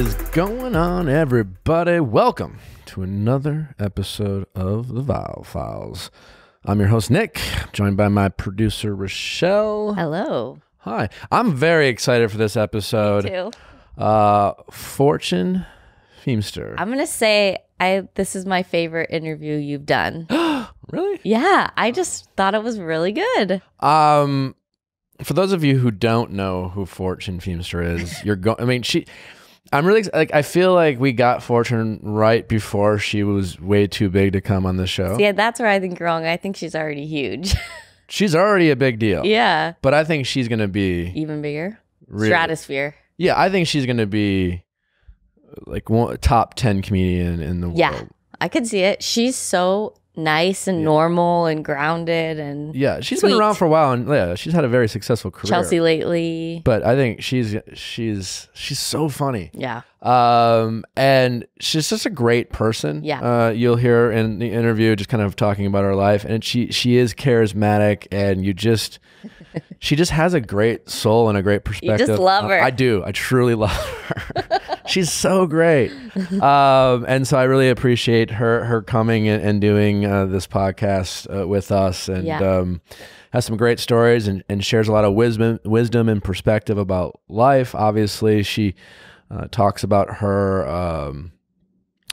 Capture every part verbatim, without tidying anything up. is going on, everybody? Welcome to another episode of The Viall Files. I'm your host, Nick, joined by my producer, Rachel. Hello. Hi. I'm very excited for this episode. Me too. Uh, Fortune Feimster. I'm going to say I this is my favorite interview you've done. Really? Yeah. I just thought it was really good. Um... For those of you who don't know who Fortune Feimster is, you're going. I mean, she. I'm really like. I feel like we got Fortune right before she was way too big to come on the show. Yeah, that's where I think you're wrong. I think she's already huge. She's already a big deal. Yeah. But I think she's gonna be even bigger. Really, stratosphere. Yeah, I think she's gonna be like one, top ten comedian in the yeah, world. Yeah, I could see it. She's so nice and yeah. normal and grounded and yeah she's sweet. Been around for a while, and yeah she's had a very successful career. Chelsea Lately. But I think she's she's she's so funny. Yeah um and she's just a great person. Yeah uh you'll hear her in the interview just kind of talking about her life, and she she is charismatic, and you just she just has a great soul and a great perspective. You just love her. I do. I truly love her. She's so great. Um, and so I really appreciate her her coming and, and doing uh, this podcast uh, with us, and yeah. um, has some great stories, and, and shares a lot of wisdom, wisdom and perspective about life. Obviously, she uh, talks about her um,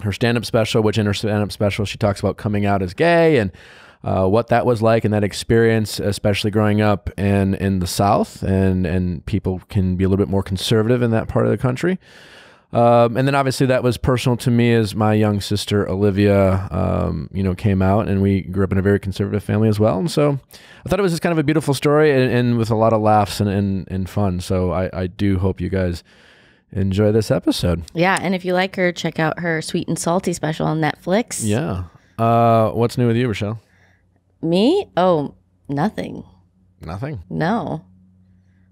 her stand-up special, which in her stand-up special, she talks about coming out as gay, and Uh, what that was like, and that experience, especially growing up in, in the South, and, and people can be a little bit more conservative in that part of the country. Um, and then obviously that was personal to me, as my young sister, Olivia, um, you know, came out, and we grew up in a very conservative family as well. And so I thought it was just kind of a beautiful story, and, and with a lot of laughs and, and, and fun. So I, I do hope you guys enjoy this episode. Yeah. And if you like her, check out her Sweet and Salty special on Netflix. Yeah. Uh, what's new with you, Rochelle? Me? Oh, nothing. Nothing? No.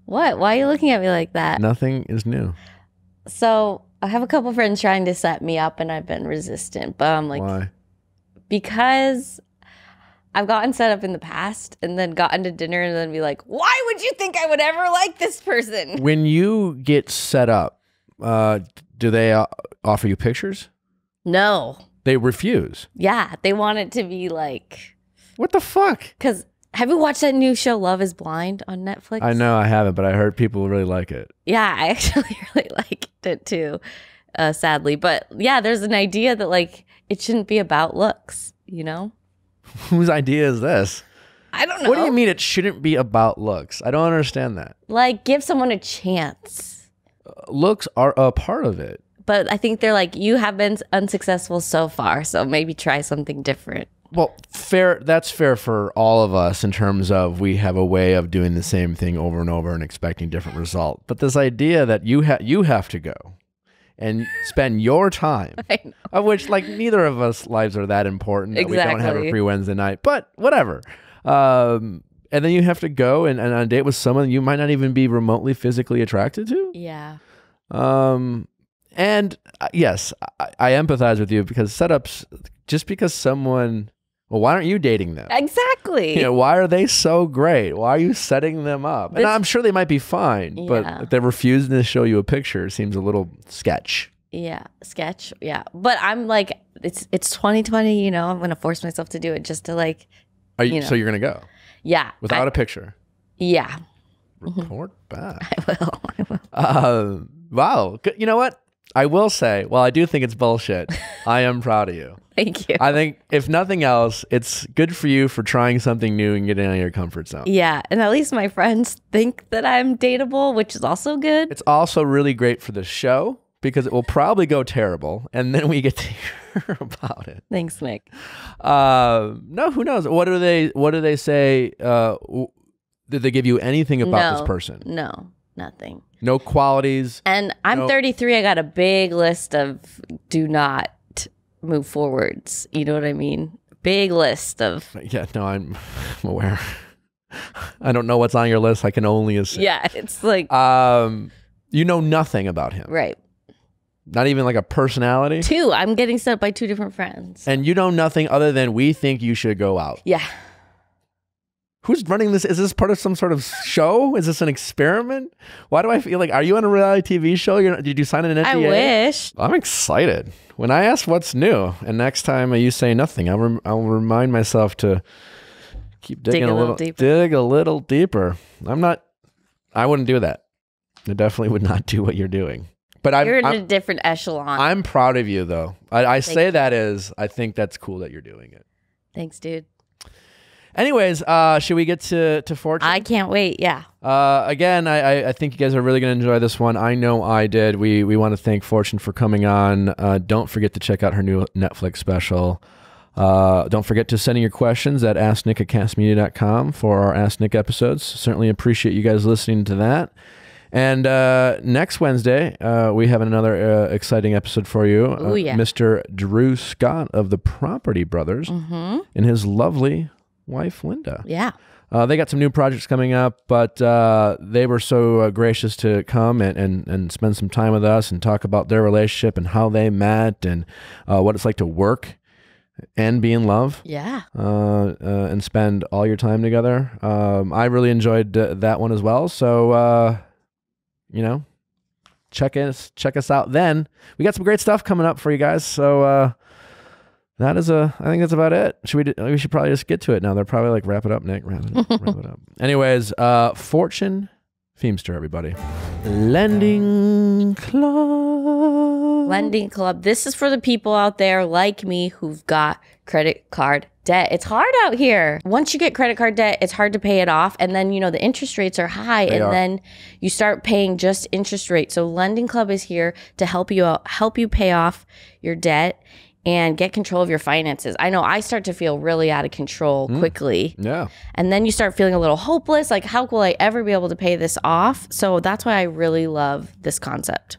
What? Why are you looking at me like that? Nothing is new. So I have a couple friends trying to set me up, and I've been resistant, but I'm like, why? Because I've gotten set up in the past, and then gotten to dinner, and then be like, why would you think I would ever like this person? When you get set up, uh, do they uh, offer you pictures? No. They refuse? Yeah. They want it to be like... What the fuck? Because have you watched that new show, Love is Blind, on Netflix? I know I haven't, but I heard people really like it. Yeah, I actually really liked it too, uh, sadly. But yeah, there's an idea that like it shouldn't be about looks, you know? Whose idea is this? I don't know. What do you mean it shouldn't be about looks? I don't understand that. Like, give someone a chance. Uh, looks are a part of it. But I think they're like, you have been unsuccessful so far, so maybe try something different. Well, fair. That's fair for all of us in terms of we have a way of doing the same thing over and over and expecting different result. But this idea that you ha you have to go and spend your time, of which like neither of us lives are that important. Exactly. That we don't have a free Wednesday night, but whatever. Um, and then you have to go and, and on a date with someone you might not even be remotely physically attracted to. Yeah. Um. And uh, yes, I, I empathize with you, because setups, just because someone. Well, why aren't you dating them? Exactly. You know, why are they so great? Why are you setting them up? This, and I'm sure they might be fine, yeah. but if they're refusing to show you a picture, it seems a little sketch. Yeah, sketch. Yeah, but I'm like, it's it's twenty twenty. You know, I'm gonna force myself to do it just to like. Are you, you know. So you're gonna go? Yeah. Without I, a picture. Yeah. Report back. I will. I will. Uh, wow. You know what? I will say, while I do think it's bullshit, I am proud of you. Thank you. I think, if nothing else, it's good for you for trying something new and getting out of your comfort zone. Yeah, and at least my friends think that I'm dateable, which is also good. It's also really great for the show, because it will probably go terrible, and then we get to hear about it. Thanks, Nick. Uh, no, who knows? What do they, what do they say? Uh, did they give you anything about no, this person? No, nothing. No qualities. And I'm no. thirty-three. I got a big list of do not move forwards. You know what I mean? Big list of. Yeah, no, I'm, I'm aware. I don't know what's on your list. I can only assume. Yeah, it's like. Um, you know nothing about him. Right. Not even like a personality? Two. I'm getting set up by two different friends. And you know nothing other than we think you should go out. Yeah. who's running this? Is this part of some sort of show? Is this an experiment? Why do I feel like, are you on a reality T V show? You're not, did you sign an N D A? I wish. I'm excited. When I ask what's new, and next time you say nothing, I'll, rem I'll remind myself to keep digging dig a, a little, little deeper. Dig a little deeper. I'm not, I wouldn't do that. I definitely would not do what you're doing. But I'm, you're in I'm, a different echelon. I'm proud of you, though. I, I say you. that as, I think that's cool that you're doing it. Thanks, dude. Anyways, uh, should we get to, to Fortune? I can't wait, yeah. Uh, again, I, I, I think you guys are really going to enjoy this one. I know I did. We we want to thank Fortune for coming on. Uh, don't forget to check out her new Netflix special. Uh, don't forget to send in your questions at ask nick at cast media dot com for our Ask Nick episodes. Certainly appreciate you guys listening to that. And uh, next Wednesday, uh, we have another uh, exciting episode for you. Ooh, uh, yeah. Mister Drew Scott of the Property Brothers mm-hmm. and his lovely wife Linda. Yeah, uh, they got some new projects coming up, but uh, they were so uh, gracious to come and, and and spend some time with us and talk about their relationship and how they met and uh, what it's like to work and be in love. Yeah, uh, uh, and spend all your time together. Um, I really enjoyed uh, that one as well. So uh, you know, check us check us out. Then we got some great stuff coming up for you guys. So. Uh, That is a, I think that's about it. Should we, we should probably just get to it now. They're probably like, wrap it up, Nick, wrap it up, wrap it up. Anyways, uh, Fortune Feimster, everybody. Lending Club. Lending Club. This is for the people out there like me who've got credit card debt. It's hard out here. Once you get credit card debt, it's hard to pay it off. And then, you know, the interest rates are high. They and are. Then you start paying just interest rates. So Lending Club is here to help you out, help you pay off your debt and get control of your finances. I know I start to feel really out of control mm. quickly. Yeah. And then you start feeling a little hopeless. Like, how will I ever be able to pay this off? So that's why I really love this concept.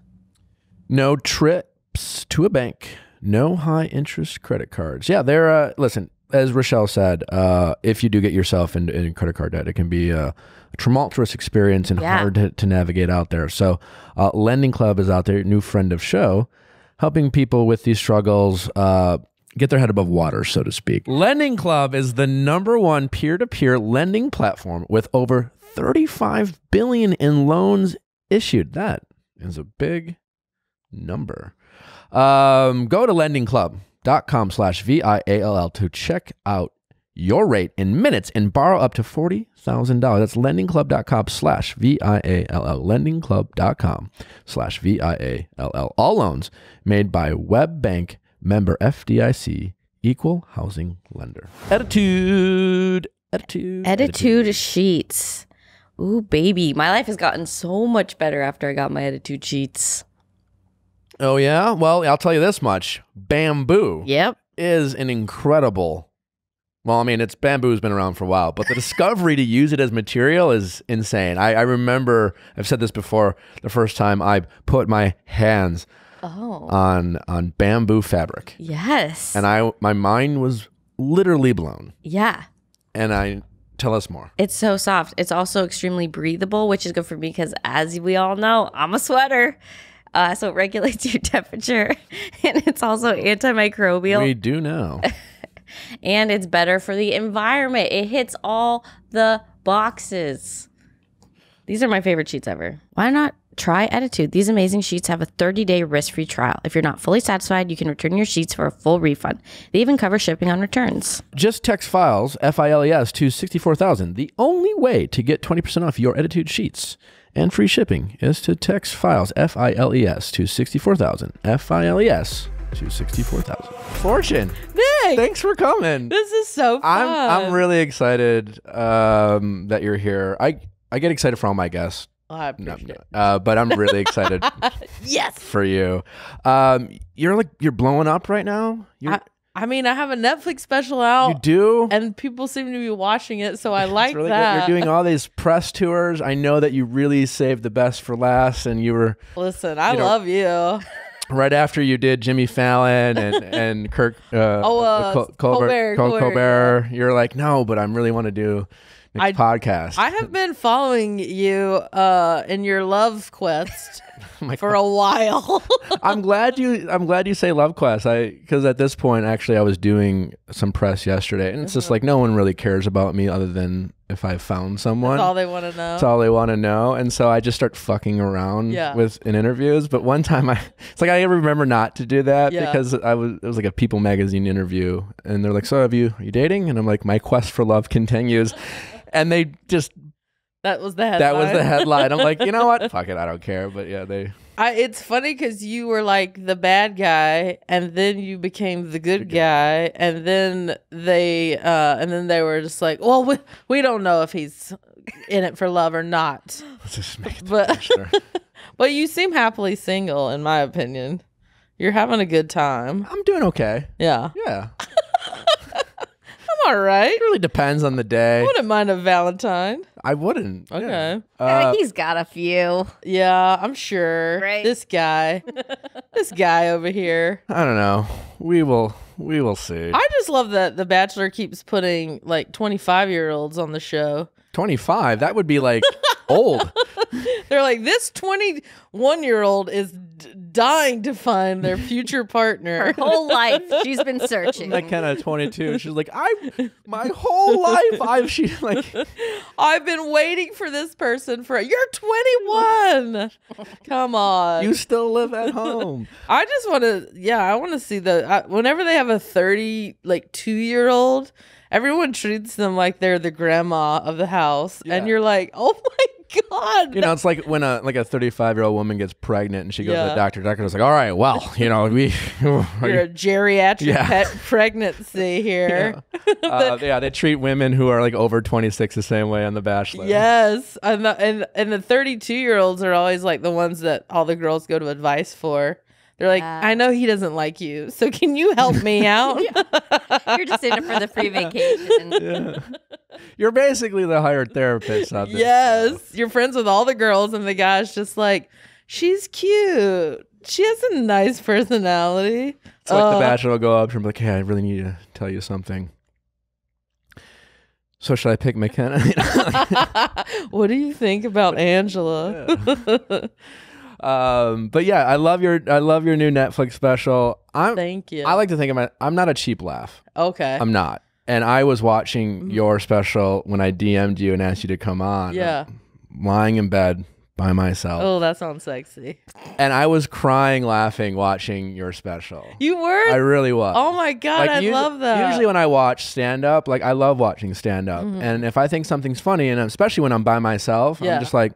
No trips to a bank. No high interest credit cards. Yeah, they're, uh, listen, as Rochelle said, uh, if you do get yourself in, in credit card debt, it can be a, a tumultuous experience and yeah. hard to, to navigate out there. So uh, Lending Club is out there, new friend of show, helping people with these struggles uh, get their head above water, so to speak. Lending Club is the number one peer-to-peer lending platform with over thirty-five billion dollars in loans issued. That is a big number. Um, go to lending club dot com slash V I A L L to check out your rate in minutes and borrow up to forty thousand dollars. That's lending club dot com slash V I A L L. lending club dot com slash V I A L L. All loans made by Web Bank, member F D I C, equal housing lender. Ettitude. Ettitude. Ettitude sheets. Ooh, baby. My life has gotten so much better after I got my Ettitude sheets. Oh, yeah? Well, I'll tell you this much. Bamboo yep. is an incredible... Well, I mean, it's bamboo's been around for a while, but the discovery to use it as material is insane. I, I remember, I've said this before, the first time I put my hands oh. on on bamboo fabric. Yes. And I my mind was literally blown. Yeah. And I tell us more. It's so soft. It's also extremely breathable, which is good for me because, as we all know, I'm a sweater. Uh, so it regulates your temperature, and it's also antimicrobial. We do know. And it's better for the environment. It hits all the boxes. These are my favorite sheets ever. Why not try Ettitude? These amazing sheets have a thirty day risk-free trial. If you're not fully satisfied, you can return your sheets for a full refund. They even cover shipping on returns. Just text FILES, F I L E S, to sixty-four thousand. The only way to get twenty percent off your Ettitude sheets and free shipping is to text FILES, F I L E S, to sixty-four thousand. F I L E S. To sixty-four thousand. Fortune. Nick, thanks for coming. This is so fun. I'm I'm really excited um, that you're here. I I get excited for all my guests. Well, I appreciate no, it. Uh, but I'm really excited. Yes. For you, um, you're like you're blowing up right now. You're, I, I mean, I have a Netflix special out. You do, and people seem to be watching it, so I like really that. Good. You're doing all these press tours. I know that you really saved the best for last, and you were. Listen, I you know, love you. Right after you did Jimmy Fallon and and Kirk uh, oh, uh, Col Colbert, Colbert, Colbert, Colbert, you're like, no, but I really want to do I, podcast. I have been following you uh, in your love quest oh for God. a while. I'm glad you. I'm glad you say love quest. I because at this point, actually, I was doing some press yesterday, and it's mm-hmm. just like no one really cares about me other than if I found someone. That's all they want to know. That's all they want to know. And so I just start fucking around yeah. with in interviews. But one time, I it's like I remember not to do that yeah. because I was it was like a People magazine interview, and they're like, "So have you? Are you dating?" And I'm like, "My quest for love continues." And they just that was the headline. That was the headline. I'm like, you know what? Fuck it, I don't care. But yeah, they. I, it's funny because you were like the bad guy, and then you became the good, the good guy, guy, and then they, uh, and then they were just like, well, we, we don't know if he's in it for love or not. Let's just make it but, sure. But you seem happily single, in my opinion. You're having a good time. I'm doing okay. Yeah. Yeah. All right. It really depends on the day. I wouldn't mind a Valentine. I wouldn't. Okay. Yeah. Uh, he's got a few. Yeah, I'm sure. Right. This guy. This guy over here. I don't know. We will we will see. I just love that The Bachelor keeps putting like twenty-five year olds on the show. twenty-five? That would be like old. They're like, this twenty-one year old is d dying to find their future partner. Her whole life she's been searching. That kind of twenty-two. She's like, I my whole life I've she like I've been waiting for this person for you're twenty-one. Come on. You still live at home. I just want to yeah, I want to see the I, whenever they have a thirty like two year old, everyone treats them like they're the grandma of the house yeah. and you're like, "Oh my God, you know, it's like when a like a thirty-five year old woman gets pregnant and she goes yeah. to the doctor. The doctor's like, all right, well, you know, we you're you? a geriatric yeah. pet pregnancy here. Yeah. uh, yeah, they treat women who are like over twenty-six the same way on The Bachelor. Yes, and the, and and the thirty-two year olds are always like the ones that all the girls go to advice for. They're like, yeah. I know he doesn't like you, so can you help me out? You're just in it for the free vacation. Yeah. You're basically the hired therapist on this. Yes. So. You're friends with all the girls, and the guy's just like, she's cute. She has a nice personality. It's like uh, The Bachelor will go up and be like, hey, I really need to tell you something. So should I pick McKenna? What do you think about Angela? Yeah. Um, but yeah, I love your I love your new Netflix special. I'm, Thank you. I like to think I'm a, I'm not a cheap laugh. Okay, I'm not. And I was watching mm-hmm. your special when I D M'd you and asked you to come on. Yeah, I'm lying in bed by myself. Oh, that sounds sexy. And I was crying, laughing, watching your special. You were? I really was. Oh my God, like, I usually, love that. Usually when I watch stand up, like I love watching stand up, mm-hmm. and if I think something's funny, and especially when I'm by myself, yeah. I'm just like.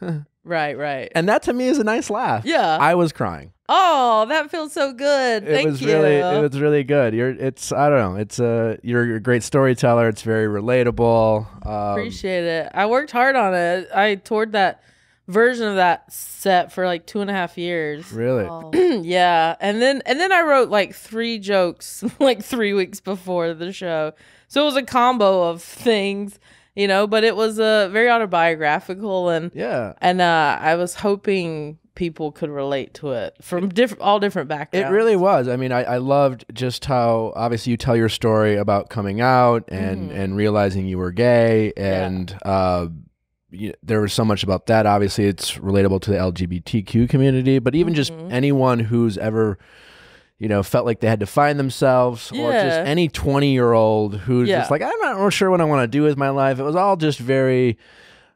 Huh. Right, right. And that to me is a nice laugh. Yeah. I was crying. Oh, that feels so good. It Thank was you. Really, it was really good. You're, it's, I don't know. It's a, you're a great storyteller. It's very relatable. Um, Appreciate it. I worked hard on it. I toured that version of that set for like two and a half years. Really? Oh. Yeah. And then, and then I wrote like three jokes like three weeks before the show. So it was a combo of things. You know, but it was a uh, very autobiographical, and yeah, and uh, I was hoping people could relate to it from different, all different backgrounds. It really was. I mean, I, I loved just how obviously you tell your story about coming out and mm. and realizing you were gay, and yeah. uh, you, there was so much about that. Obviously, it's relatable to the L G B T Q community, but even mm-hmm. just anyone who's ever. You know, felt like they had to find themselves, yeah. or just any twenty year old who's yeah. just like, I'm not sure what I want to do with my life. It was all just very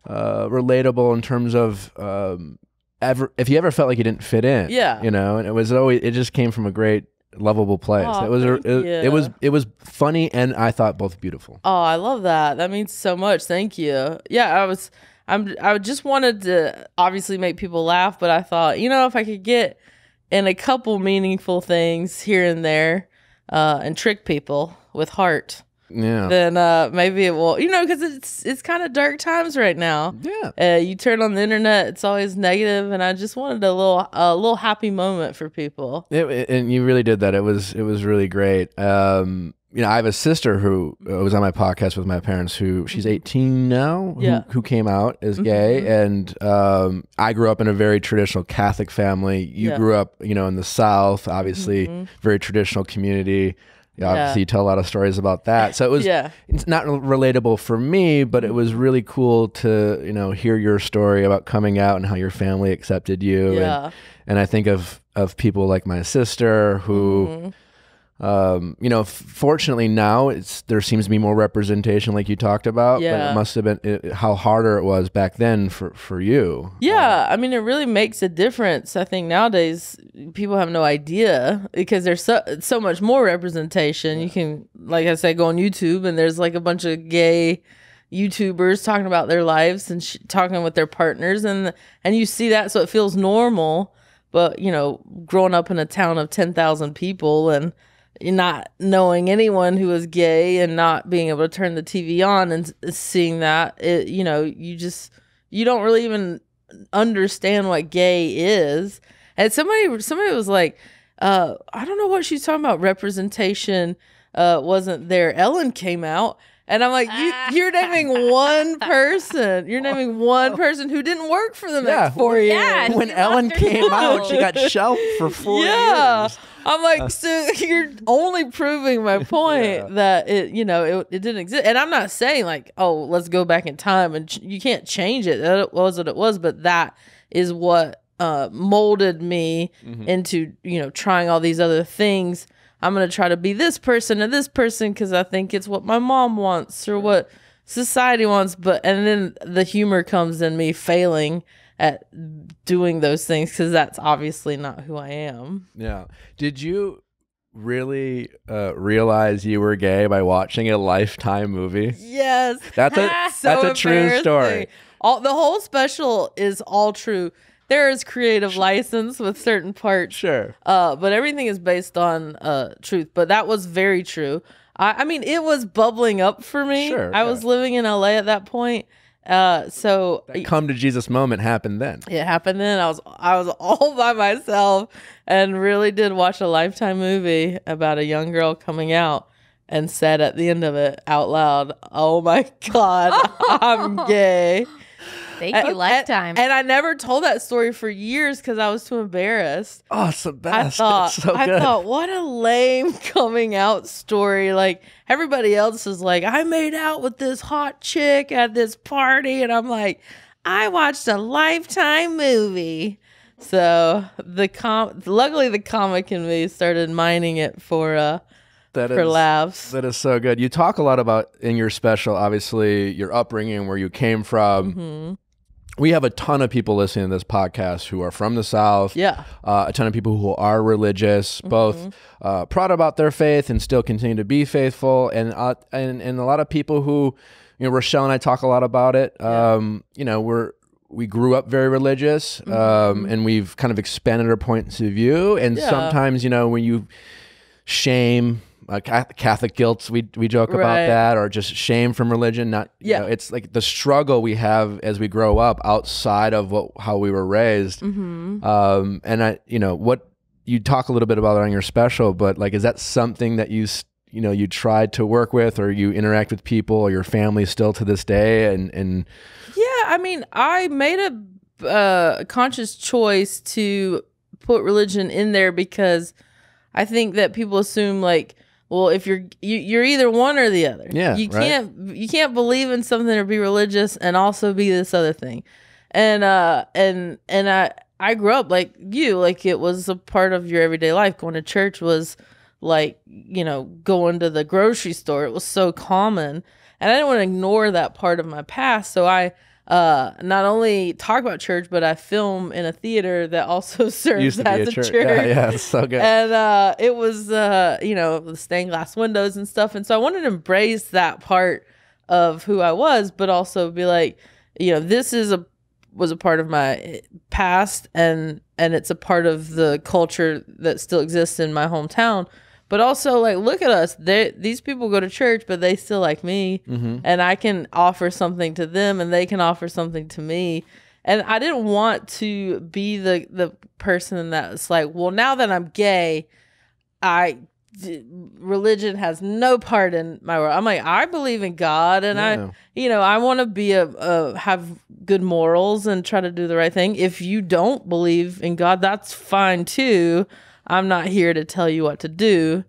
uh, relatable in terms of um, ever if you ever felt like you didn't fit in, yeah, you know, and it was always it just came from a great lovable place. Oh, it was a, it, it was it was funny and I thought both beautiful. Oh, I love that. That means so much. Thank you. Yeah, I was I'm I just wanted to obviously make people laugh, but I thought, you know, if I could get. And a couple meaningful things here and there uh, and trick people with heart. Yeah. Then uh, maybe it will, you know, because it's it's kind of dark times right now. Yeah. Uh, you turn on the internet, it's always negative, and I just wanted a little a little happy moment for people. It, it, and you really did that. It was it was really great. Um, you know, I have a sister who uh, was on my podcast with my parents. Who she's eighteen now. Yeah. Who, who came out as gay, mm-hmm. and um, I grew up in a very traditional Catholic family. You yeah. grew up, you know, in the South, obviously, mm-hmm. very traditional community. Yeah, obviously, yeah. you tell a lot of stories about that. So it was, yeah. it's not relatable for me, but it was really cool to, you know, hear your story about coming out and how your family accepted you. Yeah. And, and I think of, of people like my sister who, mm-hmm. um, you know, fortunately now it's, there seems to be more representation like you talked about, yeah. but it must have been it, how harder it was back then for, for you. Yeah. Um, I mean, it really makes a difference. I think nowadays people have no idea because there's so, so much more representation. Yeah. You can, like I said, go on YouTube and there's like a bunch of gay YouTubers talking about their lives and sh talking with their partners and, and you see that. So it feels normal. But, you know, growing up in a town of ten thousand people and not knowing anyone who was gay and not being able to turn the T V on and seeing that, it, you know, you just, you don't really even understand what gay is. And somebody, somebody was like, uh, I don't know what she's talking about. Representation uh, wasn't there. Ellen came out. And I'm like, you, you're naming one person. You're naming one person who didn't work for the next yeah, four years. Yeah, when Ellen came out, she got shelved for four yeah. years. I'm like, uh, so you're only proving my point yeah. that it, you know, it, it didn't exist. And I'm not saying like, oh, let's go back in time and ch you can't change it. That was what it was. But that is what uh, molded me mm-hmm. into, you know, trying all these other things. I'm going to try to be this person or this person because I think it's what my mom wants or what society wants. But and then the humor comes in me failing at doing those things because that's obviously not who I am. Yeah. Did you really uh, realize you were gay by watching a Lifetime movie? Yes. That's a, so that's a true story. All, the whole special is all true. There is creative license with certain parts. Sure. Uh, but everything is based on uh, truth. But that was very true. I, I mean, it was bubbling up for me. Sure, I yeah. was living in L A at that point. Uh, so that come to Jesus moment happened then. It happened then. I was I was all by myself and really did watch a Lifetime movie about a young girl coming out and said at the end of it out loud, "Oh, my God, I'm gay." Thank you, and, Lifetime. And, and I never told that story for years because I was too embarrassed. Oh, it's the best. I thought, it's so I good. thought, what a lame coming out story. Like, everybody else is like, I made out with this hot chick at this party. And I'm like, I watched a Lifetime movie. So the com luckily the comic in me started mining it for uh, That for is, laughs. That is so good. You talk a lot about in your special, obviously, your upbringing, where you came from. Mm-hmm. We have a ton of people listening to this podcast who are from the South. Yeah. Uh, a ton of people who are religious, mm-hmm. both uh, proud about their faith and still continue to be faithful. And, uh, and, and a lot of people who, you know, Rochelle and I talk a lot about it. Yeah. Um, you know, we're, we grew up very religious mm-hmm. um, and we've kind of expanded our points of view. And yeah. sometimes, you know, when you shame, Uh, Catholic guilt, we, we joke right. about that, or just shame from religion. Not, yeah. you know, it's like the struggle we have as we grow up outside of what, how we were raised. Mm-hmm. um, and I, you know, what you talk a little bit about it on your special, but like, is that something that you, you know, you tried to work with, or you interact with people or your family still to this day? And, and yeah, I mean, I made a uh, conscious choice to put religion in there because I think that people assume like, well, if you're you, you're either one or the other, yeah, you can't right? you can't believe in something or be religious and also be this other thing, and uh and and I I grew up like you, like it was a part of your everyday life. Going to church was like, you know, going to the grocery store. It was so common, and I didn't want to ignore that part of my past. So I uh not only talk about church, but I film in a theater that also serves as a church, church. Yeah, yeah, it's so good. And uh it was uh you know, the stained glass windows and stuff, and so I wanted to embrace that part of who I was, but also be like, you know, this is a was a part of my past, and and it's a part of the culture that still exists in my hometown. But also, like, look at us. They, these people go to church, but they still like me. Mm-hmm. And I can offer something to them, and they can offer something to me. And I didn't want to be the, the person that's like, well, now that I'm gay, I d religion has no part in my world. I'm like, I believe in God, and yeah. I, you know, I want to be a, a, have good morals and try to do the right thing. If you don't believe in God, that's fine, too. I'm not here to tell you what to do,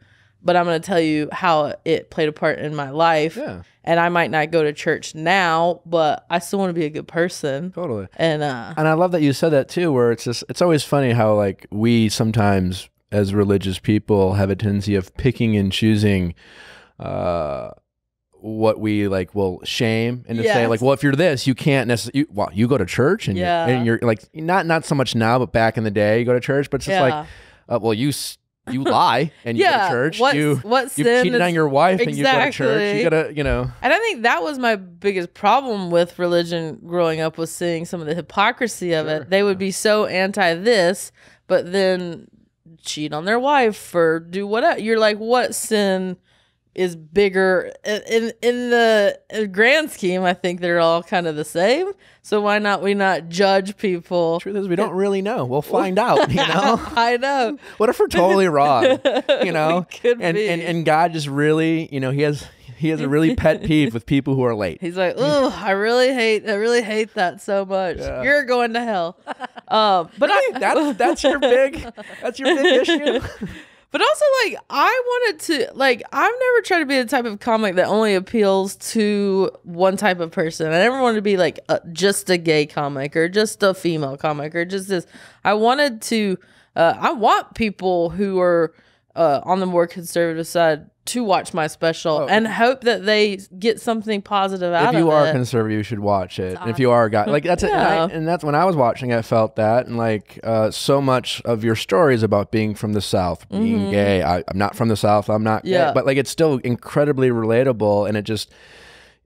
but I'm going to tell you how it played a part in my life. Yeah. And I might not go to church now, but I still want to be a good person. Totally. And uh, and I love that you said that too, where it's just, it's always funny how like we sometimes as religious people have a tendency of picking and choosing uh, what we like will shame and to yes. say like, well, if you're this, you can't necessarily, well, you go to church and, yeah. you're, and you're like, not, not so much now, but back in the day you go to church, but it's just yeah. like, uh, well, you You lie and yeah, you go to church. What, you what you cheated is, on your wife exactly. and you go to church. You gotta, you know. And I think that was my biggest problem with religion growing up, was seeing some of the hypocrisy of sure. it. They would yeah. be so anti this, but then cheat on their wife or do whatever. You're like, what sin is bigger in in the grand scheme? I think they're all kind of the same. So why not we not judge people? Truth is, we don't really know. We'll find out, you know. I know. What if we're totally wrong? You know, we could and, be. and and God just really, you know, he has he has a really pet peeve with people who are late. He's like, oh, I really hate, I really hate that so much. Yeah. You're going to hell. Um, but really? I, that's that's your big that's your big issue. But also, like, I wanted to, like, I've never tried to be the type of comic that only appeals to one type of person. I never wanted to be, like, a, just a gay comic or just a female comic or just this. I wanted to, uh, I want people who are uh, on the more conservative side to watch my special oh. and hope that they get something positive out of it. If you are conservative, you should watch it. If you are a guy, like that's it. Yeah. And, and that's when I was watching, I felt that. And like uh, so much of your stories about being from the South, being mm-hmm. gay. I, I'm not from the South. I'm not yeah. gay. But like, it's still incredibly relatable. And it just,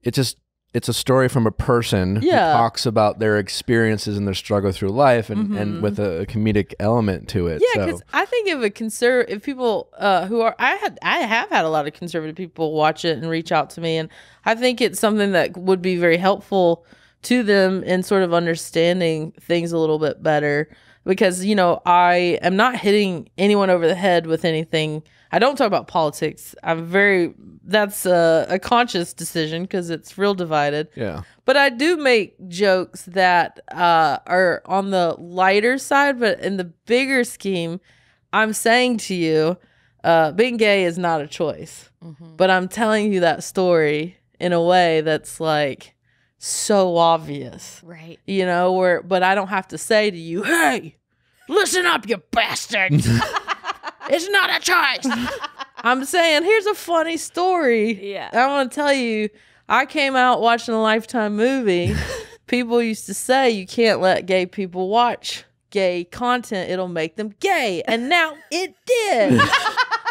it just, it's a story from a person yeah. who talks about their experiences and their struggle through life, and, mm-hmm. and with a, a comedic element to it. Yeah, because so. I think if a conservative, if people uh, who are, I had, I have had a lot of conservative people watch it and reach out to me, and I think it's something that would be very helpful to them in sort of understanding things a little bit better. Because, you know, I am not hitting anyone over the head with anything. I don't talk about politics. I'm very, that's a, a conscious decision because it's real divided. Yeah. But I do make jokes that uh, are on the lighter side, but in the bigger scheme, I'm saying to you, uh, being gay is not a choice. Mm-hmm. But I'm telling you that story in a way that's like, so obvious, right? You know, where but I don't have to say to you, hey, listen up, you bastard. It's not a choice. I'm saying, here's a funny story. Yeah, I want to tell you, I came out watching a Lifetime movie. People used to say you can't let gay people watch gay content, it'll make them gay, and now it did.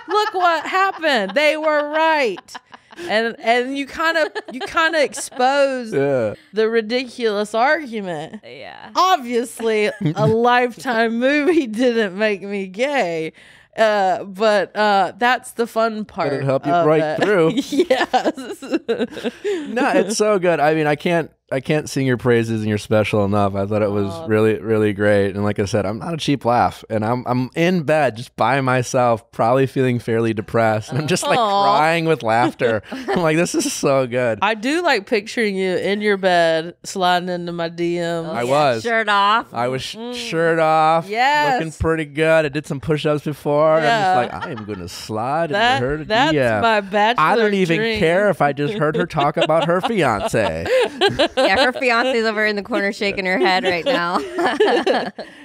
Look what happened. They were right. And and you kind of you kind of expose yeah. the ridiculous argument. Yeah. Obviously, a Lifetime movie didn't make me gay, uh, but uh, that's the fun part. It'll help you right it. through. Yes. No, it's so good. I mean, I can't I can't sing your praises in your special enough. I thought it was oh. really really great. And like I said, I'm not a cheap laugh, and I'm I'm in bed just by myself, probably feeling fairly depressed, and I'm just like Aww. crying with laughter. I'm like, this is so good. I do like picturing you in your bed sliding into my D Ms. Oh, I yeah. was shirt off. I was mm. shirt off. Yes, looking pretty good. I did some push-ups before. Yeah. I'm just like, I am gonna slide that, into her D M. That's yeah. my bachelor I don't even dream. care if I just heard her talk about her fiance. Yeah, her fiance's over in the corner shaking her head right now.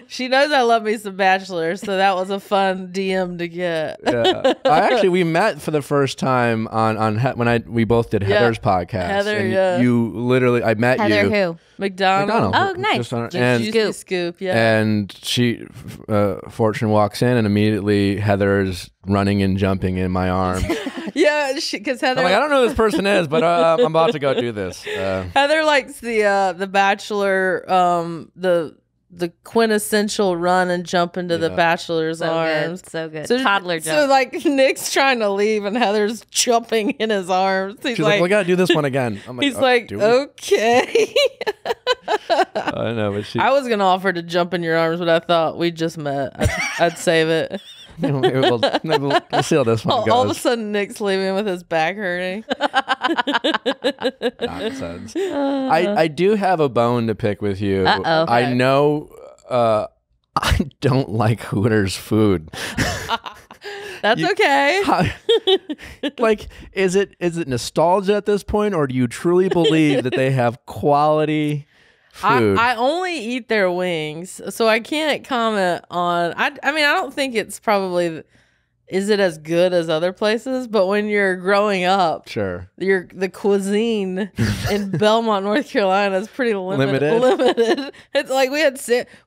She knows I love me some Bachelor, so that was a fun D M to get. Yeah. I actually we met for the first time on on he when I we both did yeah. Heather's podcast. Heather, and yeah. you literally I met Heather you. Heather who? McDonald. McDonald. Oh, nice. Her, and, scoop. scoop. Yeah. And she, uh, Fortune walks in, and immediately Heather's running and jumping in my arms. Yeah, because Heather. I'm like, I don't know who this person is, but uh, I'm about to go do this. Uh, Heather likes the uh, the Bachelor, um, the the quintessential run and jump into yeah. the Bachelor's so arms. Good, so good, so, toddler jump. So like Nick's trying to leave, and Heather's jumping in his arms. He's She's like, like, we gotta do this one again. I'm like, he's oh, like, okay. I know, but she. I was gonna offer to jump in your arms, but I thought we just met. I'd, I'd save it. Maybe we'll, maybe we'll, we'll see how this one all, goes. All of a sudden, Nick's leaving with his back hurting. Nonsense. Uh, I, I do have a bone to pick with you. Uh-oh. Okay. I know uh, I don't like Hooters food. That's you, okay. How, like, is it is it nostalgia at this point, or do you truly believe that they have quality food? I, I only eat their wings, so I can't comment on. I I mean, I don't think it's probably. Is it as good as other places? But when you're growing up, sure, your the cuisine in Belmont, North Carolina, is pretty limited. Limited. limited. It's like we had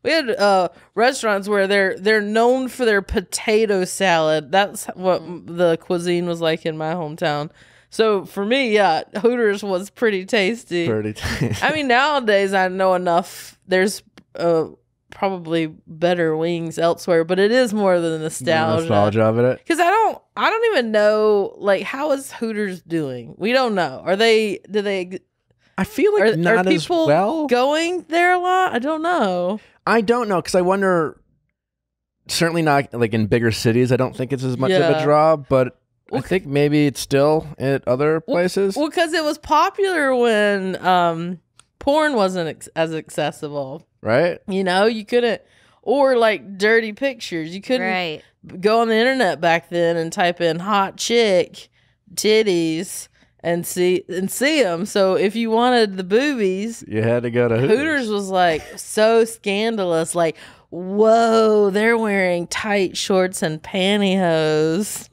we had uh, restaurants where they're they're known for their potato salad. That's what the cuisine was like in my hometown. So for me, yeah, Hooters was pretty tasty. Pretty tasty. I mean, nowadays I know enough. There's uh. probably better wings elsewhere, but it is more than nostalgia. The nostalgia of it, because I don't, I don't even know. Like, how is Hooters doing? We don't know. Are they? Do they? I feel like are, not are people as well going there a lot. I don't know. I don't know because I wonder. Certainly not like in bigger cities. I don't think it's as much yeah. of a draw, but. Well, I think maybe it's still at other places. Well, because well, it was popular when um, porn wasn't ex as accessible. Right. You know, you couldn't, or like dirty pictures. You couldn't right. go on the internet back then and type in hot chick titties and see and see them. So if you wanted the boobies, you had to go to Hooters. Hooters was like so scandalous. Like, whoa, they're wearing tight shorts and pantyhose.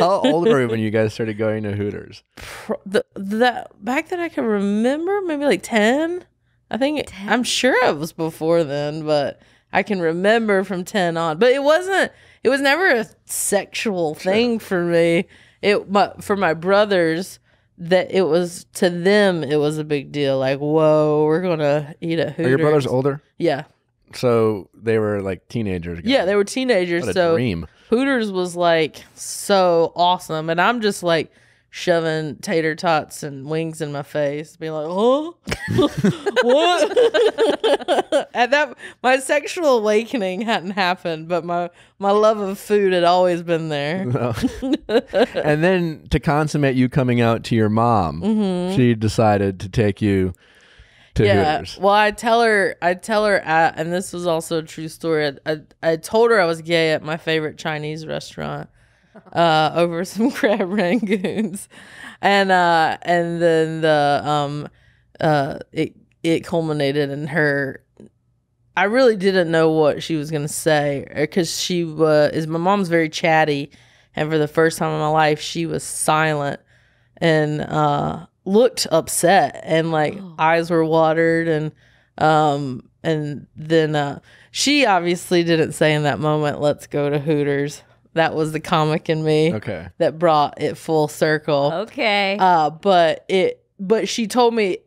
How old were you when you guys started going to Hooters? Pro the, the, back that I can remember, maybe like ten. I think, ten? I'm sure it was before then, but I can remember from ten on. But it wasn't, it was never a sexual thing sure. for me. It, my, for my brothers, that it was, to them, it was a big deal. Like, whoa, we're going to eat at Hooters. Are your brothers older? Yeah. So they were like teenagers. Again. Yeah, they were teenagers. What a so dream. Hooters was like so awesome. And I'm just like, shoving tater tots and wings in my face, being like, "Oh, what?" At that, my sexual awakening hadn't happened, but my my love of food had always been there. And then to consummate you coming out to your mom, mm-hmm. she decided to take you to yeah. Hooters. Well, I tell her, I tell her, I, and this was also a true story. I, I I told her I was gay at my favorite Chinese restaurant. Uh, over some crab rangoons, and uh, and then the um, uh, it it culminated in her. I really didn't know what she was gonna say because she was is my mom's very chatty, and for the first time in my life, she was silent and uh, looked upset, and like oh. eyes were watered, and um, and then uh, she obviously didn't say in that moment, "Let's go to Hooters." That was the comic in me okay. that brought it full circle. Okay. Uh, but it, but she told me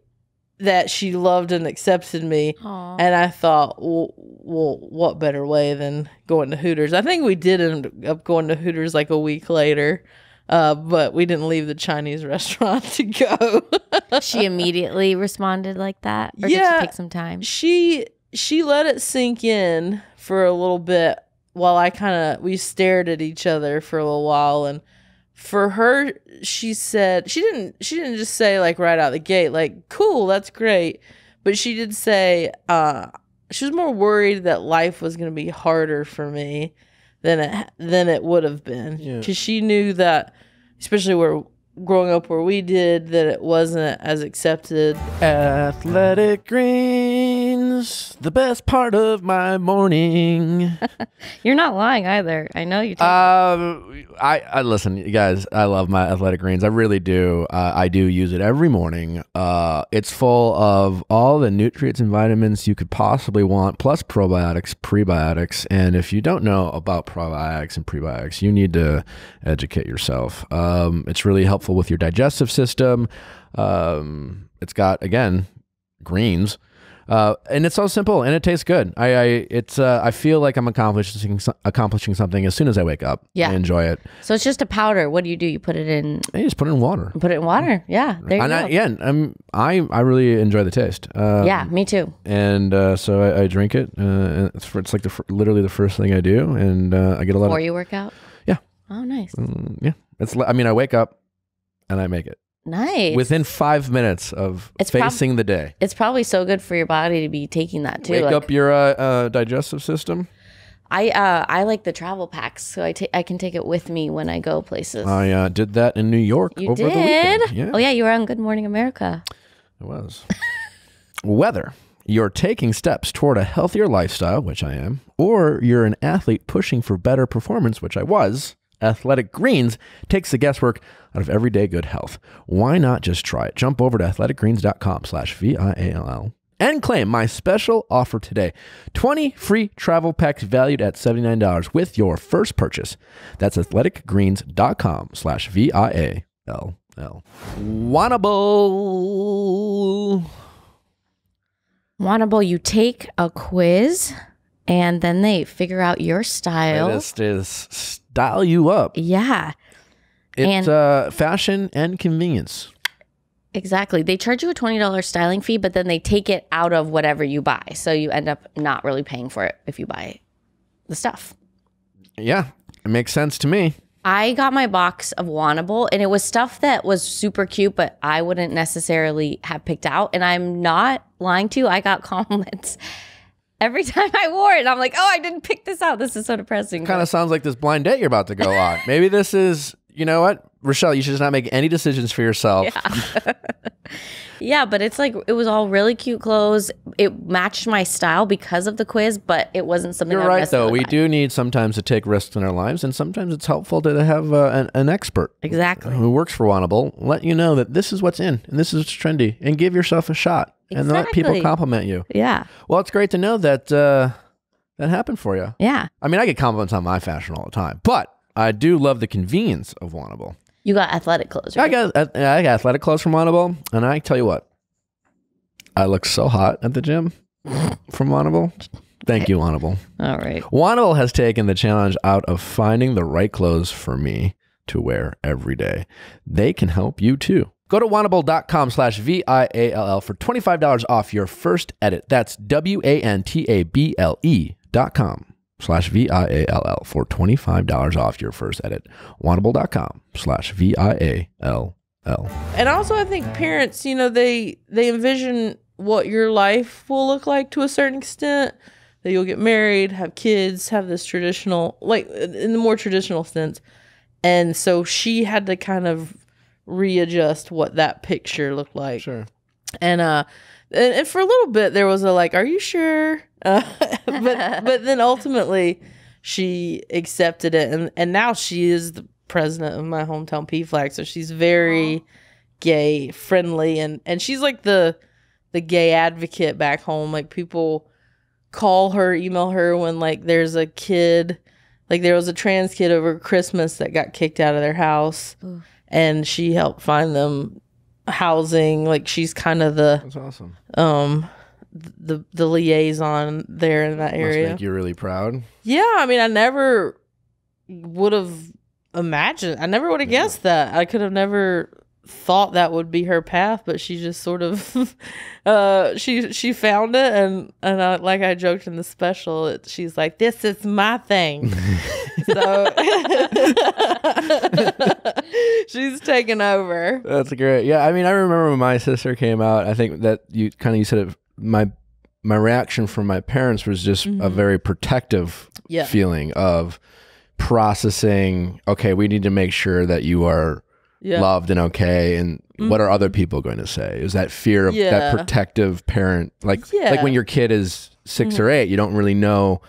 that she loved and accepted me. Aww. And I thought, well, well, what better way than going to Hooters? I think we did end up going to Hooters like a week later, uh, but we didn't leave the Chinese restaurant to go. She immediately responded like that? Or yeah, did she take some time? She, she let it sink in for a little bit. While I kind of, we stared at each other for a little while, and for her, she said, she didn't, she didn't just say like right out the gate, like, cool, that's great. But she did say, uh, she was more worried that life was going to be harder for me than it, than it would have been. Yeah. 'Cause she knew that, especially where growing up where we did, that it wasn't as accepted. Athletic Greens, the best part of my morning. You're not lying either. I know you. Um, uh, I, I listen, you guys. I love my Athletic Greens. I really do. Uh, I do use it every morning. Uh, it's full of all the nutrients and vitamins you could possibly want, plus probiotics, prebiotics. And if you don't know about probiotics and prebiotics, you need to educate yourself. Um, it's really helpful with your digestive system. Um, it's got, again, greens, uh, and it's so simple, and it tastes good. I, I it's uh, I feel like I'm accomplishing accomplishing something as soon as I wake up. Yeah, I enjoy it. So it's just a powder. What do you do? You put it in? You just put it in water. Put it in water. Yeah, there you and go. I, yeah, I'm, I I really enjoy the taste. Um, yeah, me too. And uh, so I, I drink it. Uh, and it's, for, it's like the, literally the first thing I do, and uh, I get a lot. Before of, you work out. Yeah. Oh, nice. Um, yeah, it's. I mean, I wake up. And I make it. Nice. Within five minutes of it's facing the day. It's probably so good for your body to be taking that too. Wake like up your uh, uh, digestive system. I uh, I like the travel packs, so I I can take it with me when I go places. I uh, did that in New York you over did? the weekend. Yeah. Oh, yeah, you were on Good Morning America. I was. Whether you're taking steps toward a healthier lifestyle, which I am, or you're an athlete pushing for better performance, which I was, Athletic Greens takes the guesswork out of everyday good health. Why not just try it? Jump over to athletic greens dot com slash V I A L L. And claim my special offer today. twenty free travel packs valued at seventy-nine dollars with your first purchase. That's athletic greens dot com slash V I A L L. Wantable. Wantable, you take a quiz and then they figure out your style. This is style you up. Yeah. It's and uh, fashion and convenience. Exactly. They charge you a twenty dollar styling fee, but then they take it out of whatever you buy. So you end up not really paying for it if you buy the stuff. Yeah, it makes sense to me. I got my box of Wantable, and it was stuff that was super cute, but I wouldn't necessarily have picked out. And I'm not lying to you. I got comments every time I wore it. And I'm like, oh, I didn't pick this out. This is so depressing. Kind of sounds like this blind date you're about to go on. Maybe this is... You know what, Rochelle, you should just not make any decisions for yourself. Yeah. Yeah, but it's like, it was all really cute clothes. It matched my style because of the quiz, but it wasn't something You're right, though. We do need sometimes to take risks in our lives, and sometimes it's helpful to have uh, an, an expert. Exactly. Who works for Wantable, let you know that this is what's in, and this is what's trendy, and give yourself a shot. Exactly. And let people compliment you. Yeah. Well, it's great to know that uh, that happened for you. Yeah. I mean, I get compliments on my fashion all the time, but... I do love the convenience of Wantable. You got athletic clothes, right? I got I got athletic clothes from Wantable, and I tell you what, I look so hot at the gym from Wantable. Thank you, Wantable. All right. Wantable has taken the challenge out of finding the right clothes for me to wear every day. They can help you too. Go to wantable dot com slash V I A L L for twenty-five dollars off your first edit. That's W A N T A B L E dot com slash V I A L L for twenty-five dollars off your first edit. Wantable dot com slash V I A L L. And also, I think parents, you know, they they envision what your life will look like to a certain extent, that you'll get married, have kids, have this traditional, like in the more traditional sense. And so she had to kind of readjust what that picture looked like. Sure. And uh and, and for a little bit there was a like, are you sure? Uh, but but then ultimately she accepted it, and and now she is the president of my hometown P F L A G, so she's very Aww. gay friendly, and and she's like the the gay advocate back home. Like, people call her, email her when like there's a kid, like there was a trans kid over Christmas that got kicked out of their house. Ooh. And she helped find them housing. Like, she's kind of the That's awesome. um the the liaison there in that area. Must make you really proud. Yeah, I mean, I never would have imagined. I never would have yeah. guessed that. I could have never thought that would be her path, but she just sort of uh she she found it, and and I, like I joked in the special, it, she's like, this is my thing. So she's taken over. That's great. Yeah, I mean, I remember when my sister came out, I think that you kind of you said it, my my reaction from my parents was just mm-hmm. a very protective yeah. feeling of processing, okay, we need to make sure that you are yeah. loved and okay, and mm-hmm. what are other people going to say? Is that fear of yeah. that protective parent, like yeah. like when your kid is six mm-hmm. or eight, you don't really know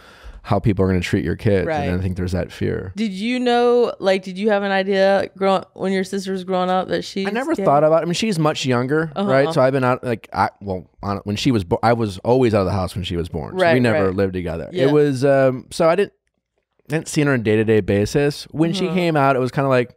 how people are going to treat your kids, right. and I think there's that fear. Did you know, like, did you have an idea growing when your sister was growing up that she? I never scared? thought about it. I mean, she's much younger, uh-huh. right? So I've been out, like, I well, on, when she was, I was always out of the house when she was born. Right, so we never right. lived together. Yeah. It was um, so I didn't I didn't see her on a day to day basis. When uh-huh. she came out, it was kind of like,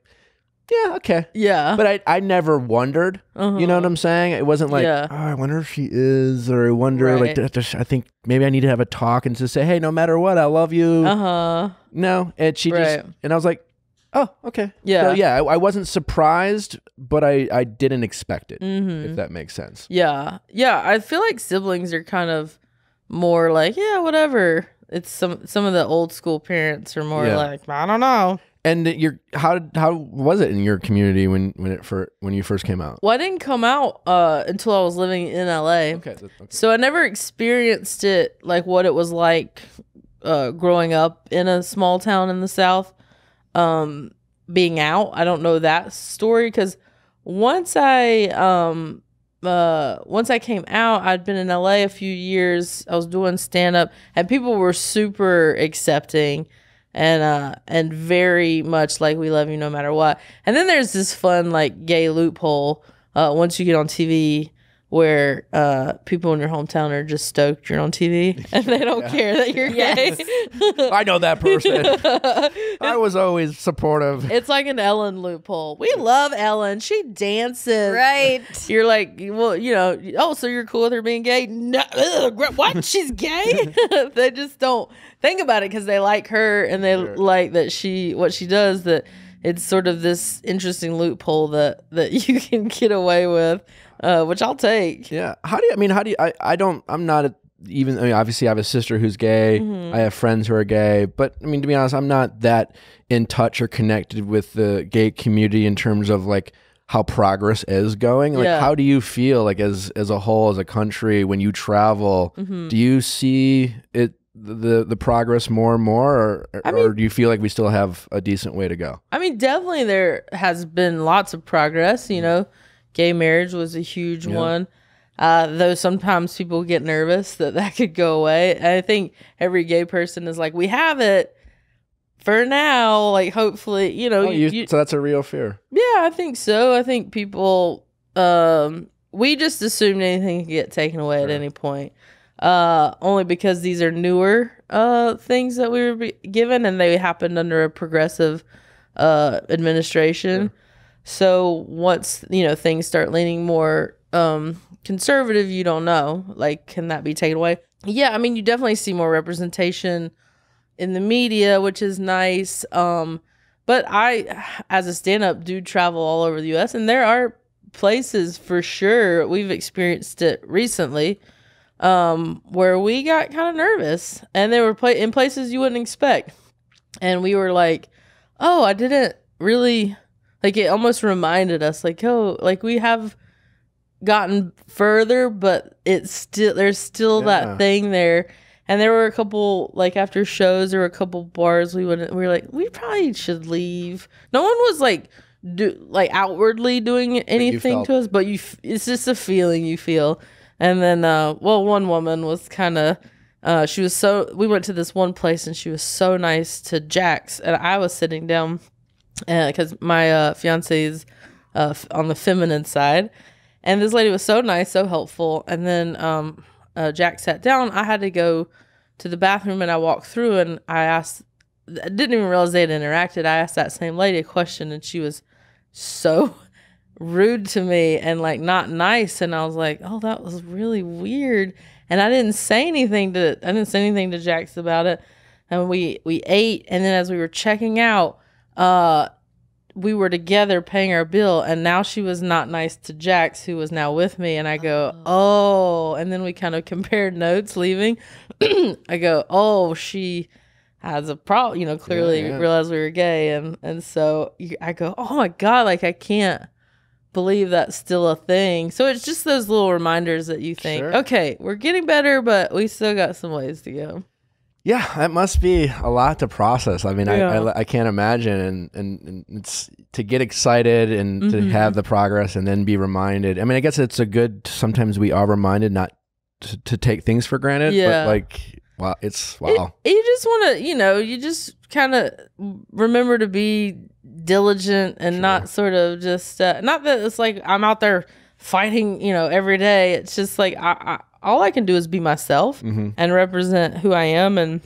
yeah, okay, yeah. But I I never wondered. Uh-huh. You know what I'm saying? It wasn't like, yeah. oh, I wonder if she is, or I wonder right. like I think maybe I need to have a talk and just say, hey, no matter what, I love you. Uh huh. No, and she right. just and I was like, oh, okay, yeah, so, yeah. I, I wasn't surprised, but I I didn't expect it. Mm-hmm. If that makes sense. Yeah, yeah. I feel like siblings are kind of more like, yeah, whatever. It's some some of the old school parents are more yeah. like, I don't know. And your how did how was it in your community when when it for when you first came out? Well, I didn't come out uh, until I was living in L A. Okay, okay. So I never experienced it, like what it was like uh, growing up in a small town in the South, um, being out. I don't know that story because once I um, uh, once I came out, I'd been in L A a few years. I was doing stand up, and people were super accepting and uh, and very much like, we love you no matter what. And then there's this fun like gay loophole uh, once you get on T V, where uh, people in your hometown are just stoked you're on T V and they don't yeah. care that you're gay. I know that person. I was always supportive. It's like an Ellen loophole. We love Ellen. She dances. Right. You're like, well, you know, oh, so you're cool with her being gay? No. Ugh, what? She's gay? They just don't think about it because they like her and they sure. like that she, what she does, that it's sort of this interesting loophole that, that you can get away with. Uh, which I'll take. Yeah. How do you, I mean, how do you, I, I don't, I'm not a, even, I mean, obviously I have a sister who's gay. Mm-hmm. I have friends who are gay, but I mean, to be honest, I'm not that in touch or connected with the gay community in terms of like how progress is going. Like, yeah. how do you feel like as, as a whole, as a country, when you travel, mm-hmm. do you see it, the, the progress more and more, or, I mean, or do you feel like we still have a decent way to go? I mean, definitely there has been lots of progress, you mm-hmm. know. Gay marriage was a huge yeah. one, uh, though sometimes people get nervous that that could go away. I think every gay person is like, we have it for now. Like, hopefully, you know. Oh, you, you, so that's a real fear. Yeah, I think so. I think people, um, we just assumed anything could get taken away sure. at any point, uh, only because these are newer uh, things that we were given, and they happened under a progressive uh, administration. Yeah. So once, you know, things start leaning more um, conservative, you don't know, like, can that be taken away? Yeah, I mean, you definitely see more representation in the media, which is nice. Um, but I, as a stand-up, do travel all over the U S, and there are places for sure, we've experienced it recently, um, where we got kind of nervous, and they were pla- in places you wouldn't expect. And we were like, oh, I didn't really... Like, it almost reminded us, like, oh, like, we have gotten further, but it's still, there's still yeah. that thing there. And there were a couple, like, after shows, there were a couple bars we wouldn't, we were like, we probably should leave. No one was, like, do like outwardly doing anything to us, but you, f it's just a feeling you feel. And then, uh, well, one woman was kind of, uh, she was so, we went to this one place, and she was so nice to Jax, and I was sitting down. Because uh, my uh, fiance is uh, f on the feminine side, and this lady was so nice, so helpful. And then um, uh, Jack sat down. I had to go to the bathroom, and I walked through, and I asked. I didn't even realize they had interacted. I asked that same lady a question, and she was so rude to me and like not nice. And I was like, "Oh, that was really weird." And I didn't say anything to I didn't say anything to Jax about it. And we we ate, and then as we were checking out. Uh, we were together paying our bill, and now she was not nice to Jax, who was now with me. And I go, oh, and then we kind of compared notes leaving. I go, oh, she has a problem, you know, clearly yeah, yeah. realized we were gay. And, and so I go, oh my God, like I can't believe that's still a thing. So it's just those little reminders that you think, sure. okay, we're getting better, but we still got some ways to go. Yeah, that must be a lot to process. I mean, yeah. I, I I can't imagine, and, and and it's to get excited and mm-hmm. to have the progress, and then be reminded. I mean, I guess it's a good. Sometimes we are reminded not to, to take things for granted. Yeah, but like wow, it's wow. It, you just want to, you know, you just kind of remember to be diligent and sure. not sort of just uh, not that it's like I'm out there fighting, you know, every day. It's just like I. I all I can do is be myself mm-hmm. and represent who I am, and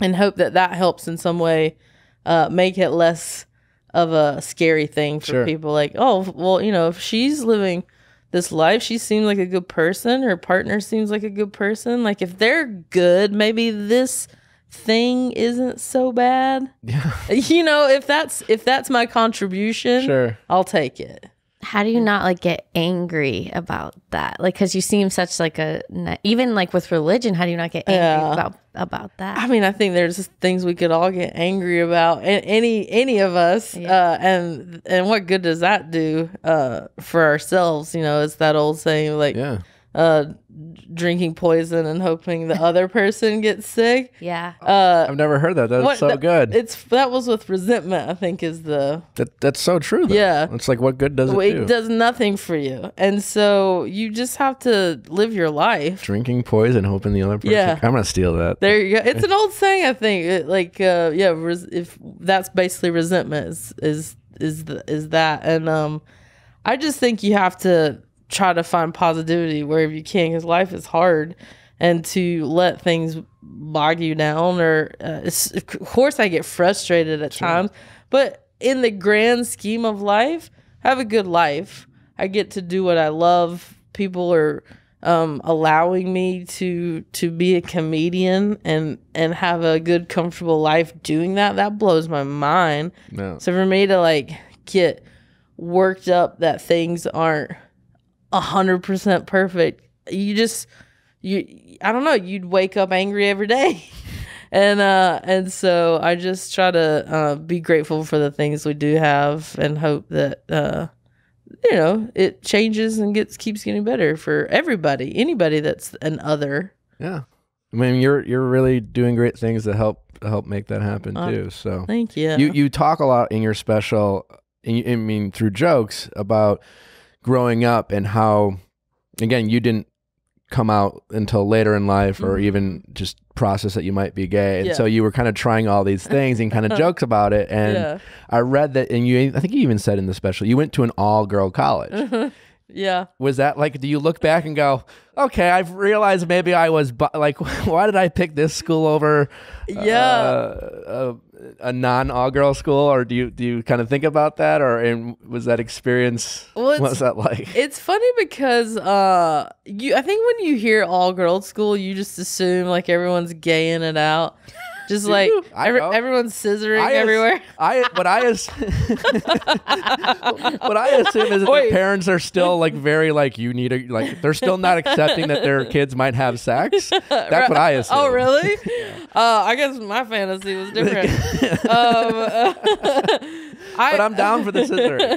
and hope that that helps in some way, uh, make it less of a scary thing for sure. people. Like, oh, well, you know, if she's living this life, she seems like a good person. Her partner seems like a good person. Like, if they're good, maybe this thing isn't so bad. Yeah. You know, if that's if that's my contribution, sure. I'll take it. How do you not like get angry about that? Like, because you seem such like a, even like with religion, how do you not get angry yeah. about, about that? I mean, I think there's things we could all get angry about, any any of us. Yeah. Uh, and and what good does that do uh, for ourselves? You know, it's that old saying, like, yeah. uh, drinking poison and hoping the other person gets sick. Yeah. Uh, I've never heard that. That's what, so th good. It's that was with resentment, I think, is the... That, that's so true, though. Yeah. It's like, what good does it, it do? It does nothing for you. And so you just have to live your life. Drinking poison, hoping the other person... Yeah. I'm going to steal that. There you go. It's an old saying, I think. It, like, uh, yeah, res if that's basically resentment is is is, the, is that. And um, I just think you have to... try to find positivity wherever you can, because life is hard, and to let things bog you down, or uh, it's, of course I get frustrated at sure. times, but in the grand scheme of life, I have a good life. I get to do what I love. People are um, allowing me to to be a comedian and and have a good, comfortable life doing that. That blows my mind. No. So for me to like get worked up that things aren't A hundred percent perfect. You just, you, I don't know. You'd wake up angry every day, and uh, and so I just try to uh, be grateful for the things we do have, and hope that uh, you know, it changes and gets keeps getting better for everybody, anybody that's an other. Yeah, I mean, you're you're really doing great things to help help make that happen um, too. So thank you. You you talk a lot in your special, I mean, through jokes about growing up and how, again, you didn't come out until later in life, or mm-hmm. even just process that you might be gay, and yeah. so you were kind of trying all these things and kind of jokes about it, and yeah. I read that, and you I think you even said in the special you went to an all-girl college. Yeah. Was that like, do you look back and go, okay, I've realized maybe I was, like, why did I pick this school over yeah uh, a, a non all-girl school? Or do you do you kind of think about that, or and was that experience, well, what was that like? It's funny because uh you I think when you hear all-girl school, you just assume like everyone's gaying it out. Just like every, everyone's scissoring I everywhere. I what I what I assume is that the parents are still like very like you need a like they're still not accepting that their kids might have sex. That's right. What I assume. Oh really? Yeah. uh, I guess my fantasy was different. um, uh, I, but I'm down for the scissoring.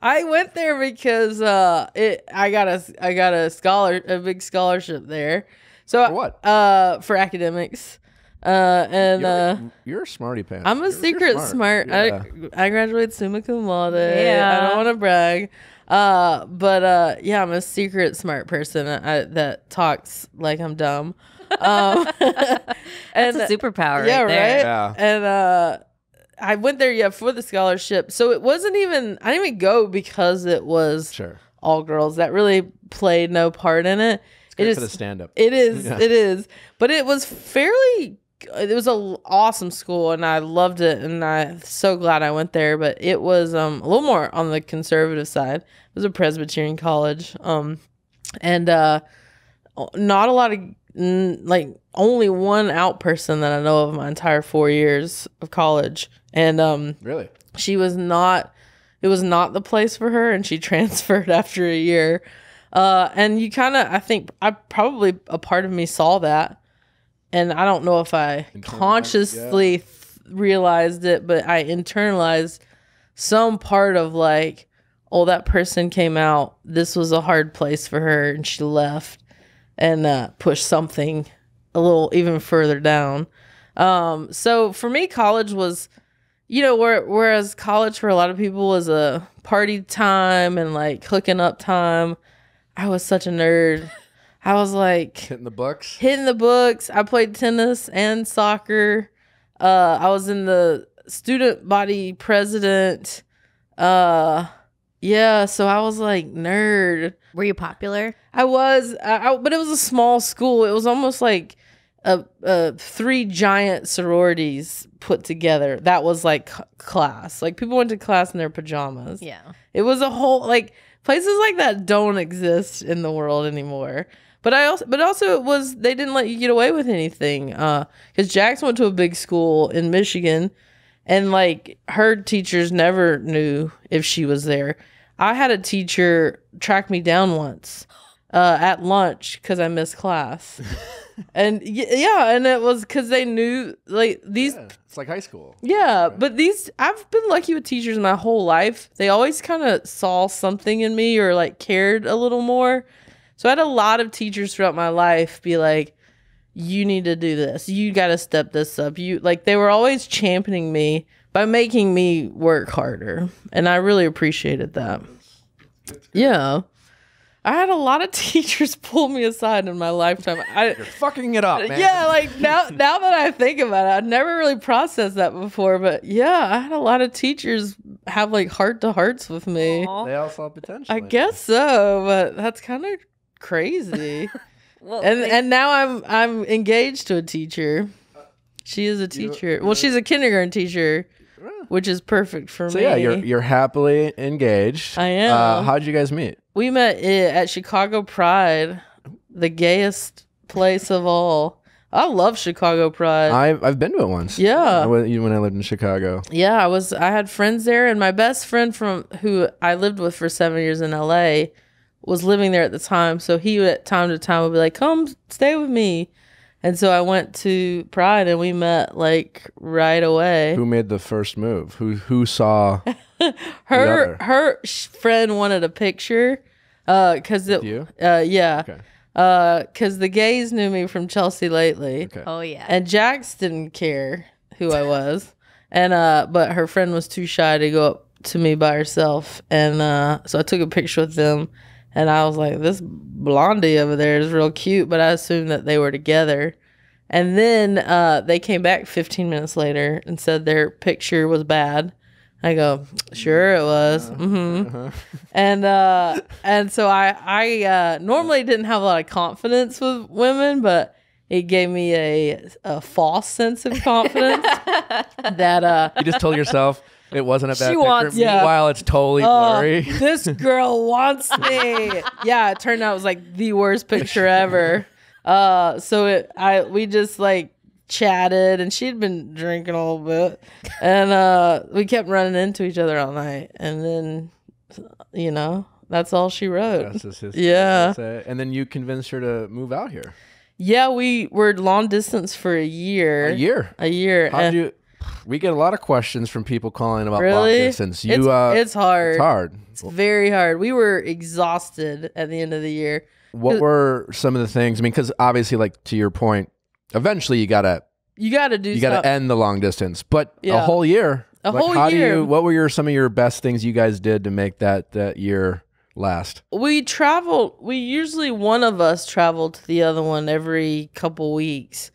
I went there because uh, it. I got a I got a scholar a big scholarship there. So for what? Uh, for academics. Uh, and you're, uh, you're a smarty pants. I'm a you're, secret you're smart. smart. Yeah. I, I graduated summa cum laude. Yeah. I don't want to brag. Uh, but, uh, yeah, I'm a secret smart person I, that talks like I'm dumb. Um, and that's a superpower. Yeah. Right. There. Right? Yeah. And, uh, I went there yeah for the scholarship. So it wasn't even, I didn't even go because it was sure. all girls. That really played no part in it. It's good it for is, the stand up. It is. Yeah. It is. But it was fairly It was an awesome school, and I loved it, and I'm so glad I went there. But it was um, a little more on the conservative side. It was a Presbyterian college, um, and uh, not a lot of like only one out person that I know of my entire four years of college. And um, really, she was not. It was not the place for her, and she transferred after a year. Uh, and you kind of, I think, I probably a part of me saw that. And I don't know if I consciously yeah. realized it, but I internalized some part of like, oh, that person came out. This was a hard place for her, and she left and uh, pushed something a little even further down. Um, so for me, college was, you know, where, whereas college for a lot of people was a party time and like hooking up time. I was such a nerd. I was like hitting the books, hitting the books. I played tennis and soccer. Uh, I was in the student body president. Uh, yeah. So I was like nerd. Were you popular? I was, I, I, but it was a small school. It was almost like a, a three giant sororities put together. That was like class. Like people went to class in their pajamas. Yeah. It was a whole, like places like that don't exist in the world anymore. But I also, but also it was, they didn't let you get away with anything. Uh, cause Jax went to a big school in Michigan, and like her teachers never knew if she was there. I had a teacher track me down once, uh, at lunch cause I missed class. And yeah, and it was cause they knew like these, yeah, it's like high school. Yeah. Right. But these, I've been lucky with teachers my whole life. They always kind of saw something in me or like cared a little more. So I had a lot of teachers throughout my life be like, you need to do this. You got to step this up. You like, they were always championing me by making me work harder. And I really appreciated that. That's good. Yeah. I had a lot of teachers pull me aside in my lifetime. I, You're fucking it up, man. Yeah, like now now that I think about it, I'd never really processed that before. But yeah, I had a lot of teachers have like heart-to-hearts with me. Aww. They all saw potential. I guess so, but that's kind of crazy. Well, and they, and now I'm I'm engaged to a teacher. She is a teacher. You, well, she's a kindergarten teacher. Which is perfect for so me. So yeah, you're you're happily engaged. I am. Uh, how'd you guys meet? We met at Chicago Pride, the gayest place of all. I love Chicago Pride. I've I've been to it once. Yeah, when I lived in Chicago. Yeah, I was. I had friends there, and my best friend from who I lived with for seven years in L A was living there at the time. So he would, at time to time would be like, "Come stay with me." And so I went to Pride, and we met like right away. Who made the first move? Who who saw her? Her friend wanted a picture, uh, cause it, you? Uh, yeah, okay. uh, cause the gays knew me from Chelsea Lately. Okay. Oh yeah, and Jax didn't care who I was, and uh, but her friend was too shy to go up to me by herself, and uh, so I took a picture with them. And I was like, this blondie over there is real cute, but I assumed that they were together. And then uh, they came back fifteen minutes later and said their picture was bad. I go, sure it was. Mm-hmm. Uh-huh. And uh, and so I, I uh, normally didn't have a lot of confidence with women, but it gave me a, a false sense of confidence. that uh, You just told yourself, it wasn't a bad she picture. Wants, yeah. Meanwhile, it's totally uh, blurry. This girl wants me. Yeah, it turned out it was like the worst picture ever. Uh, so it, I we just like chatted, and she'd been drinking a little bit, and uh, we kept running into each other all night. And then, you know, that's all she wrote. That's just history. Yeah. That's and then you convinced her to move out here. Yeah, we were long distance for a year. A year. A year. How did you? We get a lot of questions from people calling about long distance. Really? You, uh, it's hard. It's hard. It's very hard. We were exhausted at the end of the year. What were some of the things? I mean, because obviously, like to your point, eventually you gotta you gotta do you gotta end the long distance. But yeah. a whole year, a like, whole how year. Do you, what were your some of your best things you guys did to make that that year last? We traveled. We usually one of us traveled to the other one every couple weeks,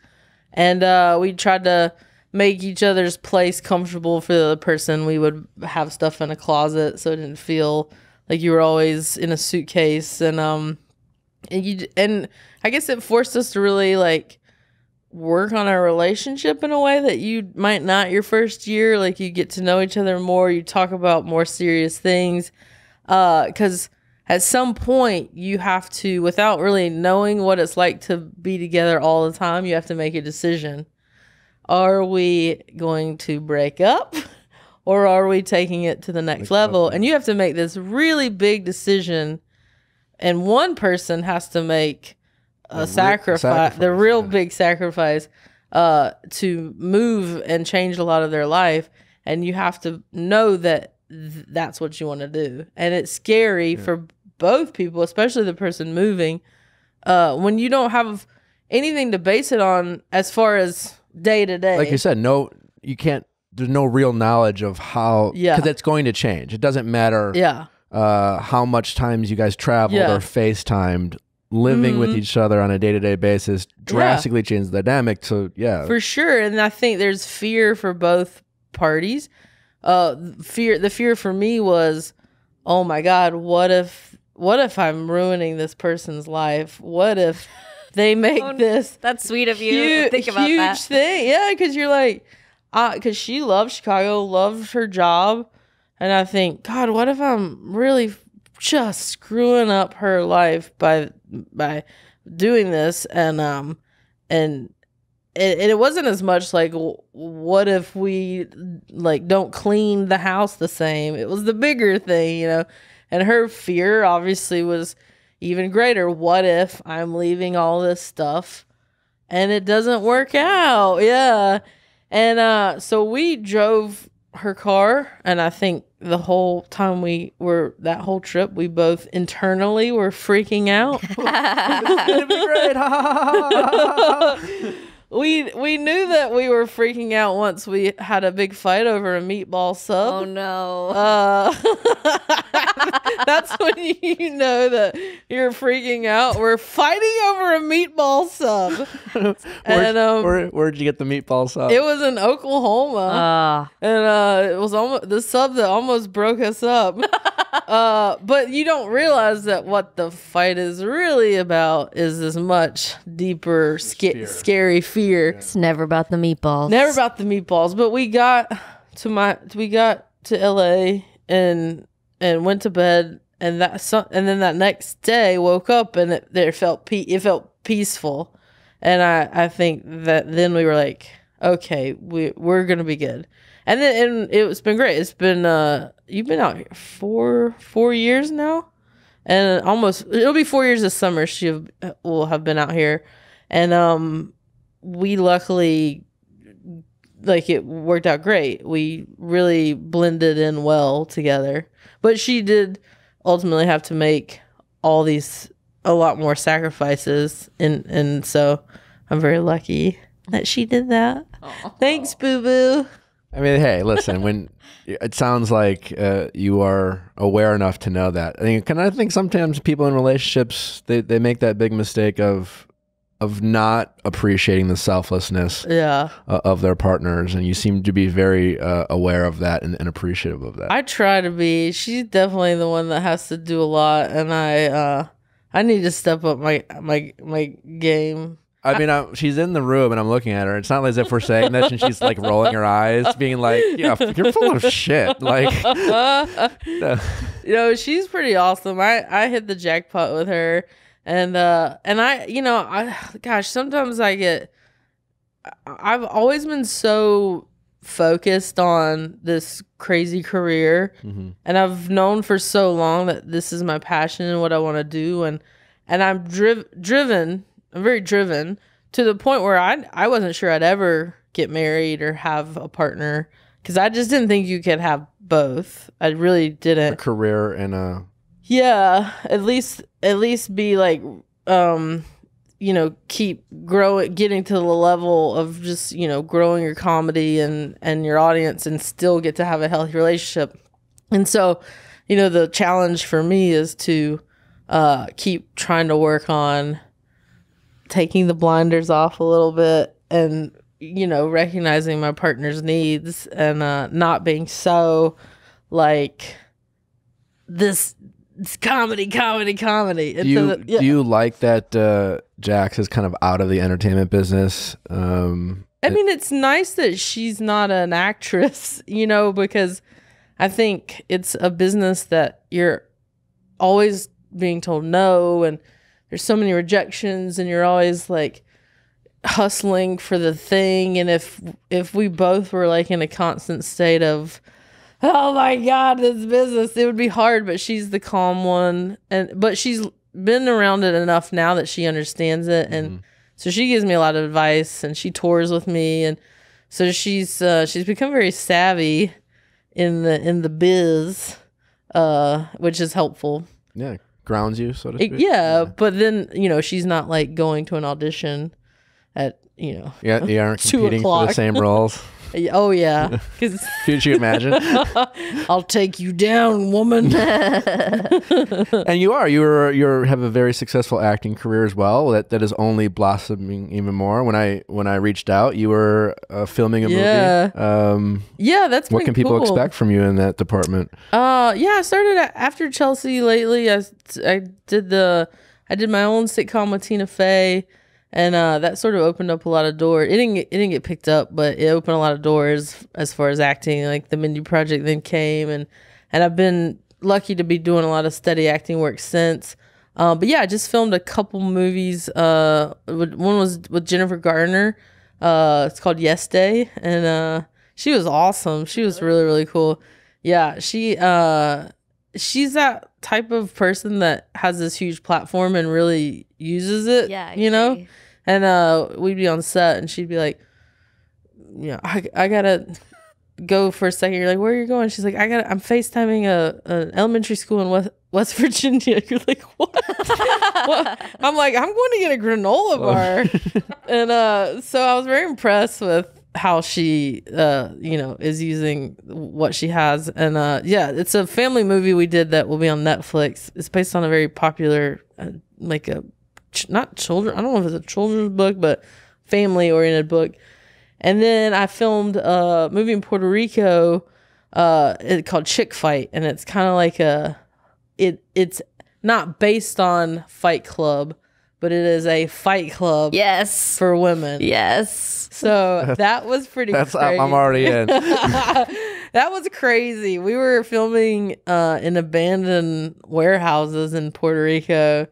and uh, we tried to make each other's place comfortable for the other person. We would have stuff in a closet so it didn't feel like you were always in a suitcase. And um, and you and I guess it forced us to really like work on our relationship in a way that you might not your first year. Like you get to know each other more. You talk about more serious things because uh, at some point you have to, without really knowing what it's like to be together all the time, you have to make a decision. Are we going to break up or are we taking it to the next level? And you have to make this really big decision, and one person has to make a sacrifice, the real big sacrifice, uh, to move and change a lot of their life. And you have to know that th that's what you want to do. And it's scary for both people, especially the person moving, uh, when you don't have anything to base it on as far as day to day. Like you said, no, you can't, there's no real knowledge of how, yeah, because it's going to change. It doesn't matter yeah. uh, how much times you guys traveled yeah. or FaceTimed, living mm-hmm. with each other on a day to day basis drastically yeah. changed the dynamic. So yeah. For sure. And I think there's fear for both parties. Uh, fear. The fear for me was, oh my God, what if, what if I'm ruining this person's life? What if they make oh, this that's sweet of you huge, think about huge that thing. Yeah, because you're like uh because she loved Chicago, loved her job, and I think, God, what if I'm really just screwing up her life by by doing this? And um and it, and it wasn't as much like, what if we like don't clean the house the same? It was the bigger thing, you know. And her fear obviously was even greater. What if I'm leaving all this stuff and it doesn't work out? Yeah. And uh, so we drove her car. And I think the whole time we were, that whole trip, we both internally were freaking out. It's gonna be great. We we knew that we were freaking out once we had a big fight over a meatball sub. Oh no! Uh, that's when you know that you're freaking out. We're fighting over a meatball sub. where, and um, where where'd you get the meatball sub? It was in Oklahoma, uh. and uh, it was almost the sub that almost broke us up. Uh, but you don't realize that what the fight is really about is this much deeper, sca fear. scary fear. Yeah. It's never about the meatballs. Never about the meatballs. But we got to my, we got to L A and and went to bed, and that and then that next day woke up and it there felt pe it felt peaceful, and I I think that then we were like, okay, we we're gonna be good. And then and it's been great. It's been uh, you've been out here four four years now, and almost it'll be four years this summer. She will have been out here, and um, we luckily like it worked out great. We really blended in well together. But she did ultimately have to make all these a lot more sacrifices, and and so I'm very lucky that she did that. Aww. Thanks, Boo Boo. I mean, hey, listen, when it sounds like uh, you are aware enough to know that. I think, and I think sometimes people in relationships, they, they make that big mistake of of not appreciating the selflessness yeah. uh, of their partners. And you seem to be very uh, aware of that and, and appreciative of that. I try to be. She's definitely the one that has to do a lot. And I uh, I need to step up my, my, my game. I mean, I'm, she's in the room and I'm looking at her. It's not as if we're saying this and she's like rolling her eyes, being like, yeah, you're full of shit. Like, no. You know, she's pretty awesome. I, I hit the jackpot with her. And, uh, and I, you know, I, gosh, sometimes I get, I've always been so focused on this crazy career. Mm-hmm. And I've known for so long that this is my passion and what I want to do. And, and I'm driv driven. I'm very driven to the point where I I wasn't sure I'd ever get married or have a partner because I just didn't think you could have both. I really didn't. A career and a yeah, at least at least be like um, you know, keep growing, getting to the level of just you know growing your comedy and and your audience, and still get to have a healthy relationship. And so, you know, the challenge for me is to uh, keep trying to work on taking the blinders off a little bit and, you know, recognizing my partner's needs and uh, not being so like this, this comedy, comedy, comedy. Do you, the, yeah. do you like that uh, Jax is kind of out of the entertainment business? Um, I mean, it's nice that she's not an actress, you know, because I think it's a business that you're always being told no, and there's so many rejections, and you're always like hustling for the thing. And if if we both were like in a constant state of, oh my God, this business, it would be hard. But she's the calm one, and but she's been around it enough now that she understands it, and mm-hmm. so she gives me a lot of advice, and she tours with me, and so she's uh, she's become very savvy in the in the biz, uh, which is helpful. Yeah. Grounds you, so to speak. It, yeah, yeah, but then you know she's not like going to an audition at you know. Yeah, you aren't competing for the same roles. Oh yeah, because could you imagine? I'll take you down, woman. And you are. You are. You have a very successful acting career as well. That that is only blossoming even more. When I when I reached out, you were uh, filming a yeah. movie. Um, yeah, that's what can people cool. expect from you in that department? Uh, yeah, I started after Chelsea Lately. I I did the I did my own sitcom with Tina Fey. And uh, that sort of opened up a lot of doors. It didn't, it didn't get picked up, but it opened a lot of doors as far as acting. Like the Mindy Project then came, and and I've been lucky to be doing a lot of steady acting work since. Uh, but yeah, I just filmed a couple movies. Uh, one was with Jennifer Garner. Uh, it's called Yes Day, and uh, she was awesome. She was really really cool. Yeah, she uh, she's that type of person that has this huge platform and really uses it. Yeah, you know. And uh, we'd be on set, and she'd be like, "You know, I, I gotta, go for a second. You're like, where are you going? She's like, I got. I'm FaceTiming a an elementary school in West West Virginia. You're like, what? Well, I'm like, I'm going to get a granola bar, and uh, so I was very impressed with how she, uh, you know, is using what she has, and uh, yeah, it's a family movie we did that will be on Netflix. It's based on a very popular, uh, like a ch not children. I don't know if it's a children's book, but family oriented book. And then I filmed a movie in Puerto Rico uh, it, called Chick Fight. And it's kind of like a, it it's not based on Fight Club, but it is a fight club yes. for women. Yes. So that was pretty That's crazy. I'm already in. That was crazy. We were filming uh, in abandoned warehouses in Puerto Rico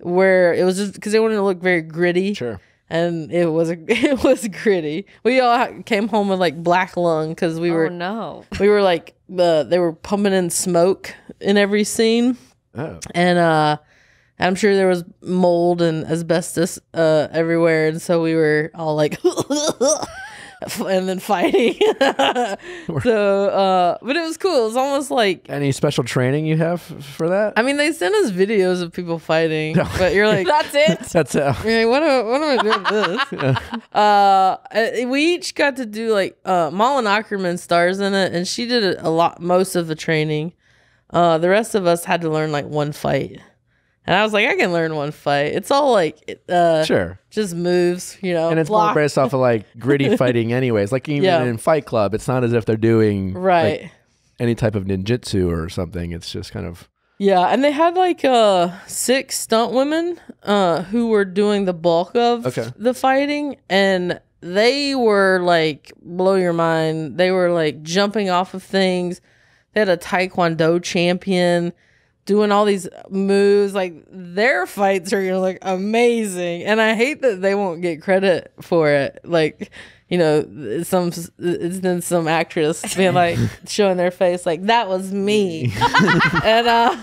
where it was just because they wanted to look very gritty. Sure. And it was it was gritty. We all came home with like black lung because we were oh, no we were like uh, they were pumping in smoke in every scene. Oh. And uh, I'm sure there was mold and asbestos uh, everywhere, and so we were all like and then fighting. So, uh, but it was cool. It was almost like any special training you have for that. I mean, they send us videos of people fighting, no. but you're like, that's it. That's it. Like, what am, what am I doing with this? Yeah. Uh, we each got to do like uh, Malin Ackerman stars in it, and she did a lot, most of the training. Uh, the rest of us had to learn like one fight. And I was like, I can learn one fight. It's all like, uh, sure, just moves, you know. And it's block. More based off of like gritty fighting, anyways. Like even yeah. in Fight Club, it's not as if they're doing right like, any type of ninjutsu or something. It's just kind of yeah. And they had like uh, six stunt women uh, who were doing the bulk of okay. the fighting, and they were like blow your mind. They were like jumping off of things. They had a Taekwondo champion doing all these moves. Like their fights are, you know, like amazing, and I hate that they won't get credit for it. Like, you know, some it's been some actress being like showing their face like that was me, and uh,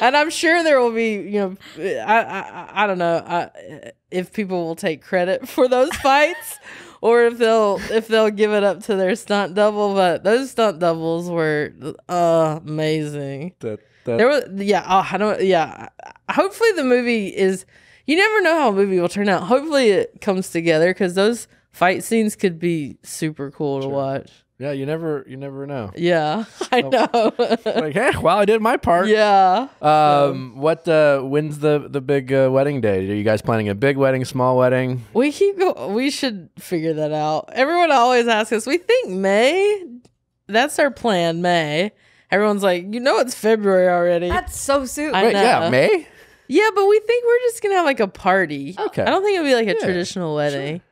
and I'm sure there will be, you know, I I, I don't know I, if people will take credit for those fights or if they'll if they'll give it up to their stunt double. But those stunt doubles were uh, amazing. That That. There was yeah oh, I don't yeah hopefully the movie is, you never know how a movie will turn out. Hopefully it comes together because those fight scenes could be super cool sure. to watch. Yeah, you never you never know. Yeah, I know. Like, hey, well, I did my part. Yeah. Um, yeah. What uh, when's the the big uh, wedding day? Are you guys planning a big wedding, small wedding? We keep go we should figure that out. Everyone always asks us. We think May. That's our plan, May. Everyone's like, you know, it's February already. That's so soon. Wait, yeah, May? Yeah, but we think we're just going to have like a party. Okay. I don't think it'll be like a yeah, traditional wedding. Sure.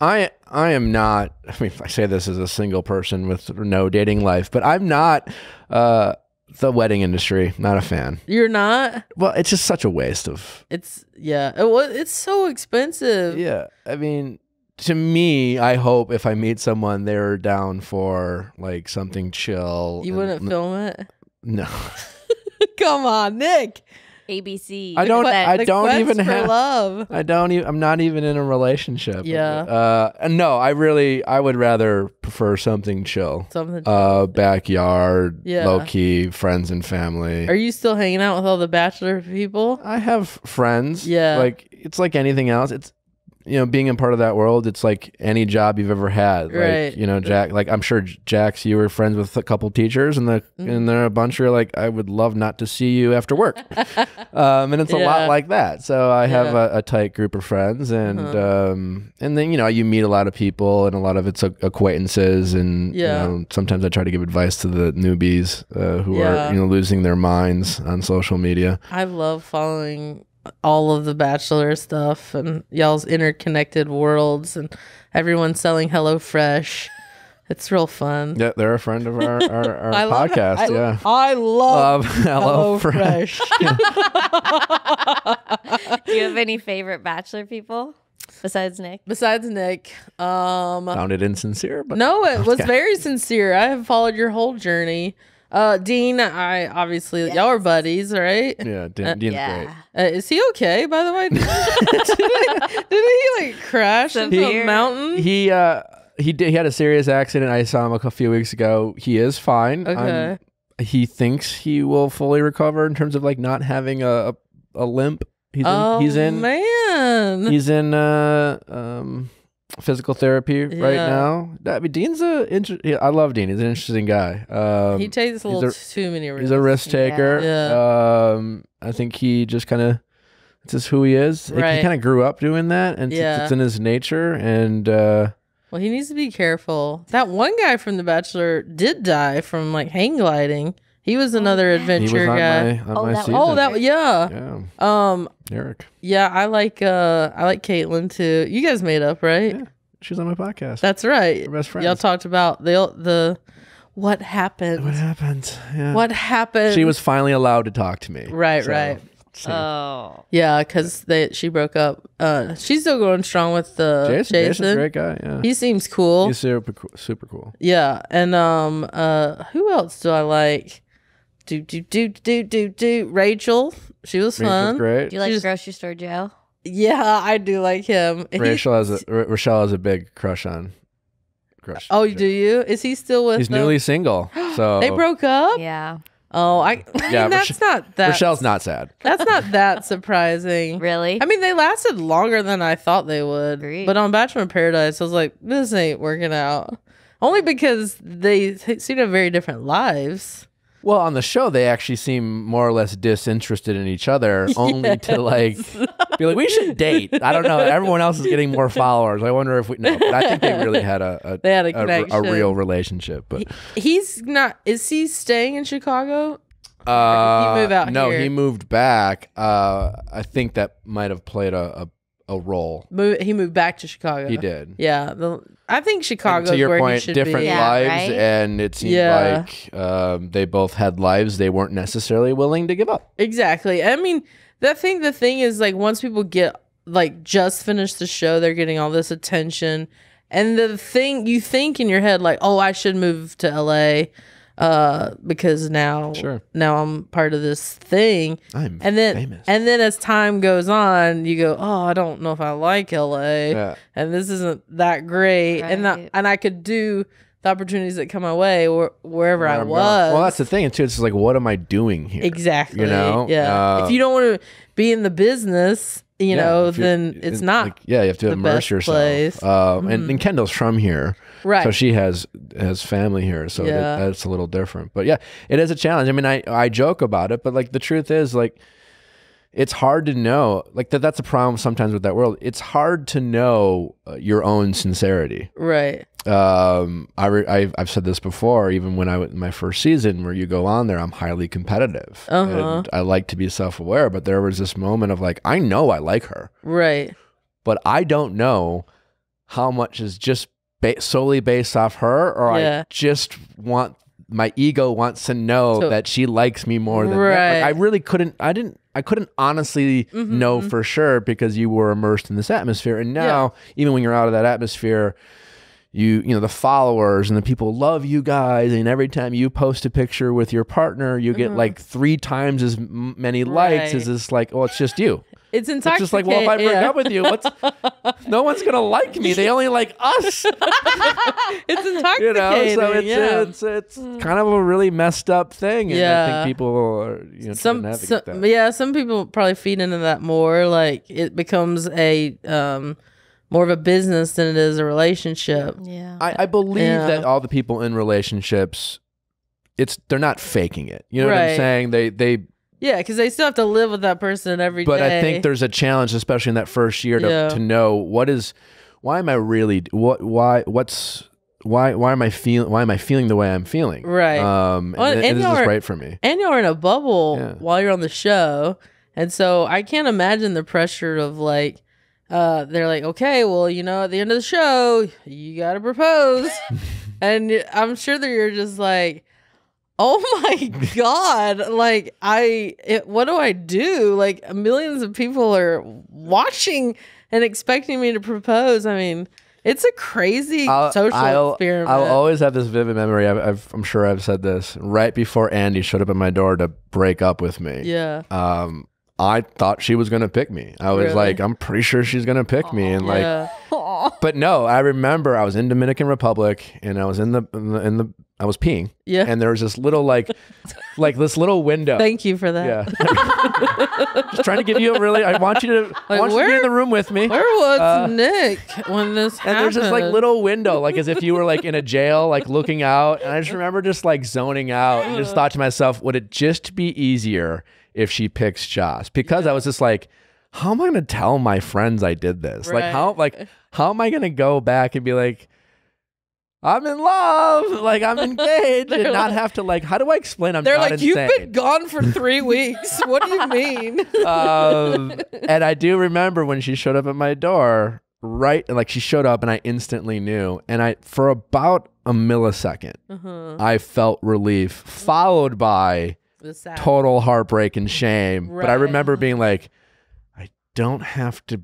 I I am not, I mean, I say this as a single person with no dating life, but I'm not uh, the wedding industry. Not a fan. You're not? Well, it's just such a waste of. It's, yeah. It was, it's so expensive. Yeah. I mean, to me, I hope if I meet someone, they're down for like something chill. You wouldn't film it? No. Come on, Nick. A B C. I don't. I don't even have love. I don't. Even, I'm not even in a relationship. Yeah. Uh, no, I really. I would rather prefer something chill. Something. Chill. Uh, backyard. Yeah. Low key, friends and family. Are you still hanging out with all the Bachelor people? I have friends. Yeah. Like it's like anything else. It's. You know, being a part of that world, it's like any job you've ever had. Right. Like, you know, Jack, like I'm sure Jax, you were friends with a couple teachers and the, mm-hmm. and there are a bunch who are like, I would love not to see you after work. um, and it's yeah. a lot like that. So I have yeah. a, a tight group of friends and, uh-huh. um, and then, you know, you meet a lot of people and a lot of it's acquaintances and yeah. you know, sometimes I try to give advice to the newbies uh, who yeah. are, you know, losing their minds on social media. I love following all of the Bachelor stuff and y'all's interconnected worlds and everyone selling Hello Fresh. It's real fun. Yeah, they're a friend of our, our, our podcast. I, yeah, I love, love Hello Fresh. Fresh. Do you have any favorite Bachelor people besides Nick? Besides Nick, um, found it insincere, but no, it was okay. very sincere. I have followed your whole journey. Uh, Dean, I obviously yes. y'all are buddies, right? Yeah, Dean, uh, Dean's yeah. great. Uh, is he okay? By the way, did he like crash into a mountain? He uh, He did. He had a serious accident. I saw him a few weeks ago. He is fine. Okay. I'm, he thinks he will fully recover in terms of like not having a a, a limp. He's oh in, he's in, man. He's in uh, um, physical therapy yeah. right now. I mean, Dean's a inter I love Dean. He's an interesting guy. Um, he takes a little a, too many risks. He's a risk taker. Yeah. Yeah. Um, I think he just kind of. It's just who he is. Right. He kind of grew up doing that, and yeah. it's, it's in his nature. And uh, well, he needs to be careful. That one guy from The Bachelor did die from like hang gliding. He was another adventure guy. Oh, that oh, that yeah. yeah. Um, Eric. Yeah, I like uh, I like Caitlin too. You guys made up, right? Yeah, she's on my podcast. That's right. We're best friends. Y'all talked about the the. What happened? What happened? Yeah. What happened? She was finally allowed to talk to me. Right. So. Right. So. Oh yeah, because they she broke up. Uh, she's still going strong with the uh, Jason. Jason's a great guy. Yeah, he seems cool. He's super cool. Super cool. Yeah, and um, uh, who else do I like? Do do do do do do. Rachel. She was Rachel's fun. Great. Do you like She's, grocery store Joe? Yeah, I do like him. Rachel has a R Rochelle has a big crush on. Crush. Oh, Joe. Do you? Is he still with? He's them? Newly single. So they broke up. Yeah. Oh, I, I mean, yeah, that's Roche not that. Rochelle's not sad. That's not that surprising. Really? I mean, they lasted longer than I thought they would. Great. But on Bachelor in Paradise, I was like, this ain't working out. Only because they seem to have very different lives. Well, on the show, they actually seem more or less disinterested in each other, yes. only to like be like, we should date. I don't know. Everyone else is getting more followers. I wonder if we. No, but I think they really had a a, they had a, connection. a, a real relationship. But he, he's not. Is he staying in Chicago? Uh, or did he move out no, here? He moved back. Uh, I think that might have played a. a a role. Move, he moved back to Chicago. He did. Yeah. The, I think Chicago's where point, he should be. To your point, different lives, yeah, right? and it seemed yeah. like um, they both had lives they weren't necessarily willing to give up. Exactly. I mean, that thing, the thing is, like, once people get, like, just finished the show, they're getting all this attention. And the thing, you think in your head, like, oh, I should move to L A uh, because now, sure. now I'm part of this thing. I'm and then, famous. And then as time goes on, you go, oh, I don't know if I like L A yeah. and this isn't that great. Right. And the, and I could do the opportunities that come my way or wherever Where I I'm was. Going. Well, that's the thing too. It's just like, what am I doing here? Exactly. You know? Yeah. Uh, if you don't want to be in the business, you yeah, know, then it's not. Like, yeah, you have to immerse yourself. Uh, mm-hmm. and, and Kendall's from here, right? So she has has family here, so yeah. that, that's a little different. But yeah, it is a challenge. I mean, I I joke about it, but like the truth is, like it's hard to know. Like that that's a problem sometimes with that world. It's hard to know your own sincerity, right? Um, I re I've, I've said this before, even when I was in my first season, where you go on there, I'm highly competitive, uh-huh. and I like to be self-aware. But there was this moment of like, I know I like her, right? But I don't know how much is just ba solely based off her, or yeah. I just want my ego wants to know so, that she likes me more than right. like, I really couldn't. I didn't. I couldn't honestly mm-hmm, know mm-hmm. for sure because you were immersed in this atmosphere, and now yeah. even when you're out of that atmosphere. You, you know, the followers and the people love you guys. And every time you post a picture with your partner, you get mm-hmm. like three times as many likes right. as it's like, oh, it's just you. It's intoxicating. It's just like, well, if I break yeah. up with you, what's, no one's going to like me. They only like us. It's intoxicating. You know, so it's, yeah. it's, it's kind of a really messed up thing. And yeah. I think people are, you know, some, trying to navigate some, that. Yeah, some people probably feed into that more. Like it becomes a... Um, more of a business than it is a relationship. Yeah, I, I believe yeah. that all the people in relationships, it's they're not faking it. You know right. what I'm saying? They they yeah, because they still have to live with that person every but day. But I think there's a challenge, especially in that first year, to yeah. to know what is why am I really what why what's why why am I feeling why am I feeling the way I'm feeling? Right. Um, well, and, and, and is this right for me? And you're in a bubble yeah. while you're on the show, and so I can't imagine the pressure of like. Uh, they're like, okay, well, you know, at the end of the show, you got to propose. And I'm sure that you're just like, oh my God. Like I, it, what do I do? Like millions of people are watching and expecting me to propose. I mean, it's a crazy I'll, social I'll, experiment. I'll always have this vivid memory. I've, I've, I'm sure I've said this right before Andy showed up at my door to break up with me. Yeah. Um, I thought she was going to pick me. I was really? like, I'm pretty sure she's going to pick Aww, me. And like, yeah. Aww. But no, I remember I was in Dominican Republic and I was in the in the, in the I was peeing. Yeah. And there was this little like like this little window. Thank you for that. Yeah. Just trying to give you a really I want you to like, I want where, you to be in the room with me. Where was uh, Nick when this and happened? And there's this like little window, like as if you were like in a jail, like looking out. And I just remember just like zoning out and just thought to myself, would it just be easier if she picks Joss? Because yeah. I was just like, how am I gonna tell my friends I did this? Right. Like how like how am I gonna go back and be like, I'm in love, like I'm engaged, and not like, have to like, how do I explain I'm they're not like, insane? You've been gone for three weeks. What do you mean? Um, and I do remember when she showed up at my door, right? Like she showed up and I instantly knew. And I, for about a millisecond, uh-huh. I felt relief, followed by total heartbreak and shame. Right. But I remember being like, don't have to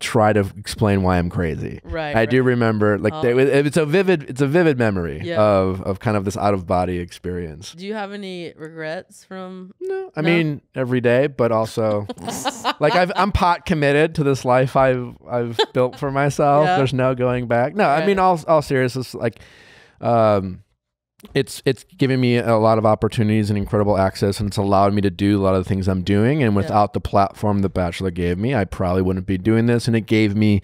try to explain why I'm crazy. Right. I right. do remember like oh. they, it's a vivid it's a vivid memory yeah. of of kind of this out of body experience. Do you have any regrets from? No. I no? mean every day, but also like I've, I'm pot committed to this life I've I've built for myself. Yeah. There's no going back. No, right. I mean all all seriousness, like um it's it's given me a lot of opportunities and incredible access, and it's allowed me to do a lot of the things I'm doing, and without yeah. the platform The Bachelor gave me, I probably wouldn't be doing this. And it gave me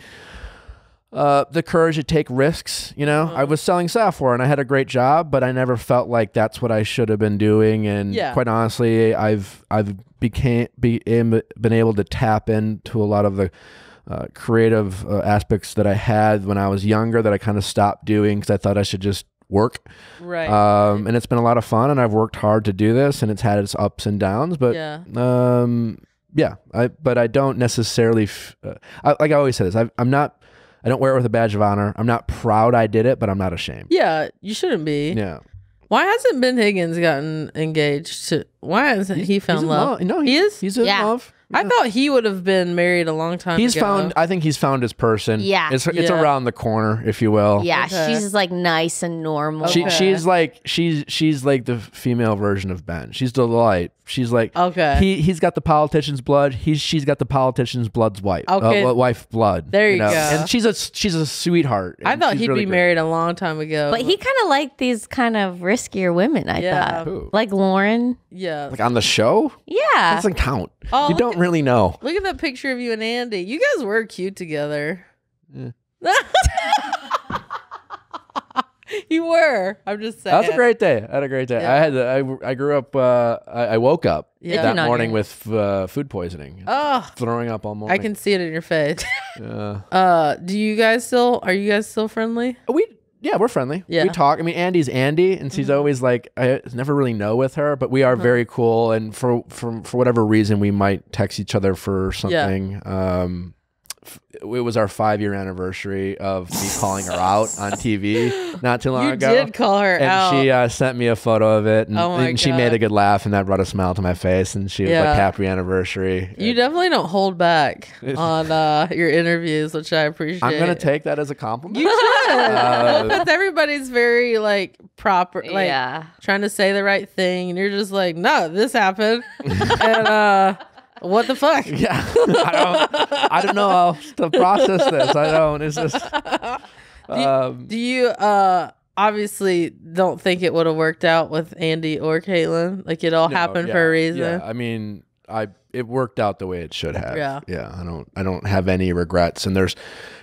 uh the courage to take risks, you know. uh-huh. I was selling software and I had a great job, but I never felt like that's what I should have been doing. And yeah. quite honestly, I've I've became be, been able to tap into a lot of the uh, creative uh, aspects that I had when I was younger that I kind of stopped doing because I thought I should just work. Right. Um, and it's been a lot of fun, and I've worked hard to do this, and it's had its ups and downs, but yeah. Um, yeah, I, but I don't necessarily, f uh, I, like I always say this, I've, I'm not, I don't wear it with a badge of honor. I'm not proud I did it, but I'm not ashamed. Yeah. You shouldn't be. Yeah. Why hasn't Ben Higgins gotten engaged to, why hasn't he's, he found love? love? No, he, he is. He's in yeah. love. I yeah. thought he would have been married a long time he's ago. Found, I think he's found his person. Yeah. It's, it's yeah. around the corner, if you will. Yeah, okay. She's like nice and normal. She, okay. She's like, she's she's like the female version of Ben. She's delight. She's like, okay. he, he's got the politician's blood. He's, she's got the politician's blood's wife. Okay. Uh, wife blood. There you, you know? go. And she's a, she's a sweetheart. I thought he'd really be great. married a long time ago. But he kind of liked these kind of riskier women, I yeah. thought. Who? Like Lauren. Yeah. Like on the show? Yeah. That doesn't count. Oh, you don't really know. Look at that picture of you and Andy. You guys were cute together. Yeah. You were. I'm just saying. That was a great day. I had a great day. Yeah. I had. To, I. I grew up. Uh, I, I woke up yeah. that morning know. with uh, food poisoning. Oh, throwing up all morning. I can see it in your face. Yeah. Uh, do you guys still? Are you guys still friendly? We. Yeah, we're friendly. Yeah. We talk. I mean, Andy's Andy, and she's mm-hmm. always like, I never really know with her, but we are mm-hmm. very cool. And for, for for whatever reason, we might text each other for something. Yeah. Um, it was our five-year anniversary of me calling her out on T V not too long you ago. You did call her and out. And she uh, sent me a photo of it, and, oh and she made a good laugh, and that brought a smile to my face, and she was yeah. like, happy anniversary. You it, definitely don't hold back on uh, your interviews, which I appreciate. I'm going to take that as a compliment. You should. Uh, because everybody's very, like, proper, like, yeah. trying to say the right thing, and you're just like, no, this happened. and, uh... what the fuck? Yeah. I don't I don't know how to process this. I don't. It's just um, do you, do you uh obviously don't think it would have worked out with Andy or Caitlin? Like it all no, happened yeah, for a reason. Yeah. I mean, I it worked out the way it should have. Yeah. Yeah. I don't I don't have any regrets, and there's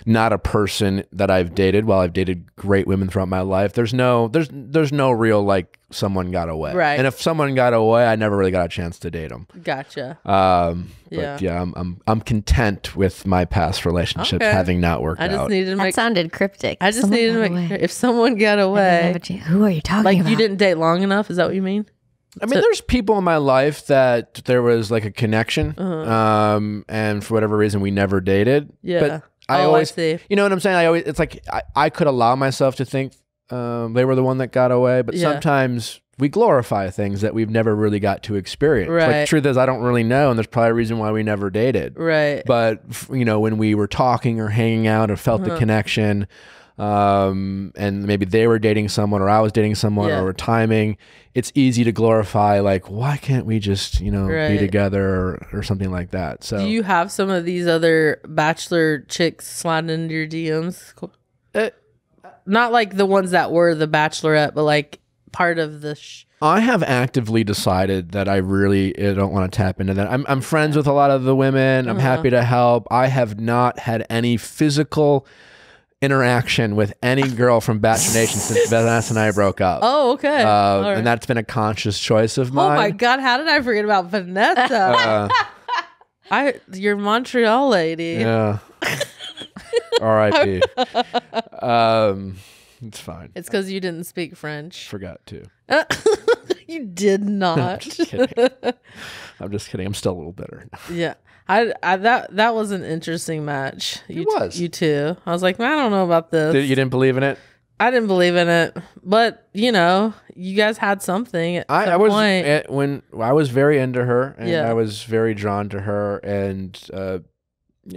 not a person that I've dated, while I've dated great women throughout my life. There's no there's there's no real like someone got away, right? And if someone got away, I never really got a chance to date them. Gotcha. Um, but yeah, yeah I'm, I'm I'm content with my past relationships okay. having not worked I just out. Needed to that make, sounded cryptic. I just someone needed to make sure if someone got away, who are you talking like about? Like you didn't date long enough? Is that what you mean? I mean, so, there's people in my life that there was like a connection, uh-huh. um, and for whatever reason, we never dated. Yeah, but I oh, always, I see. you know what I'm saying. I always, it's like I, I could allow myself to think. Um, they were the one that got away, but yeah. sometimes we glorify things that we've never really got to experience. Right. Like the truth is, I don't really know, and there's probably a reason why we never dated. Right. But you know, when we were talking or hanging out or felt uh-huh. the connection, um, and maybe they were dating someone, or I was dating someone, yeah. or we're timing. It's easy to glorify, like, why can't we just, you know, right. be together or, or something like that. So, do you have some of these other Bachelor chicks sliding into your D Ms? Uh, Not like the ones that were the Bachelorette, but like part of the. Sh I have actively decided that I really I don't want to tap into that. I'm, I'm friends with a lot of the women. I'm uh-huh. happy to help. I have not had any physical interaction with any girl from Bachelor Nation since Vanessa and I broke up. Oh, okay. Uh, right. And that's been a conscious choice of mine. Oh my God, how did I forget about Vanessa? Uh, I, you're Montreal lady. Yeah. R I P Um, it's fine. It's because you didn't speak French. Forgot to. Uh, you did not. I'm just kidding. I'm just kidding. I'm still a little bitter. Yeah, I, I that that was an interesting match. You, it was. You too. I was like, man, I don't know about this. You didn't believe in it. I didn't believe in it, but you know, you guys had something. At I, some I was point. At, when I was very into her, and yeah. I was very drawn to her, and. Uh,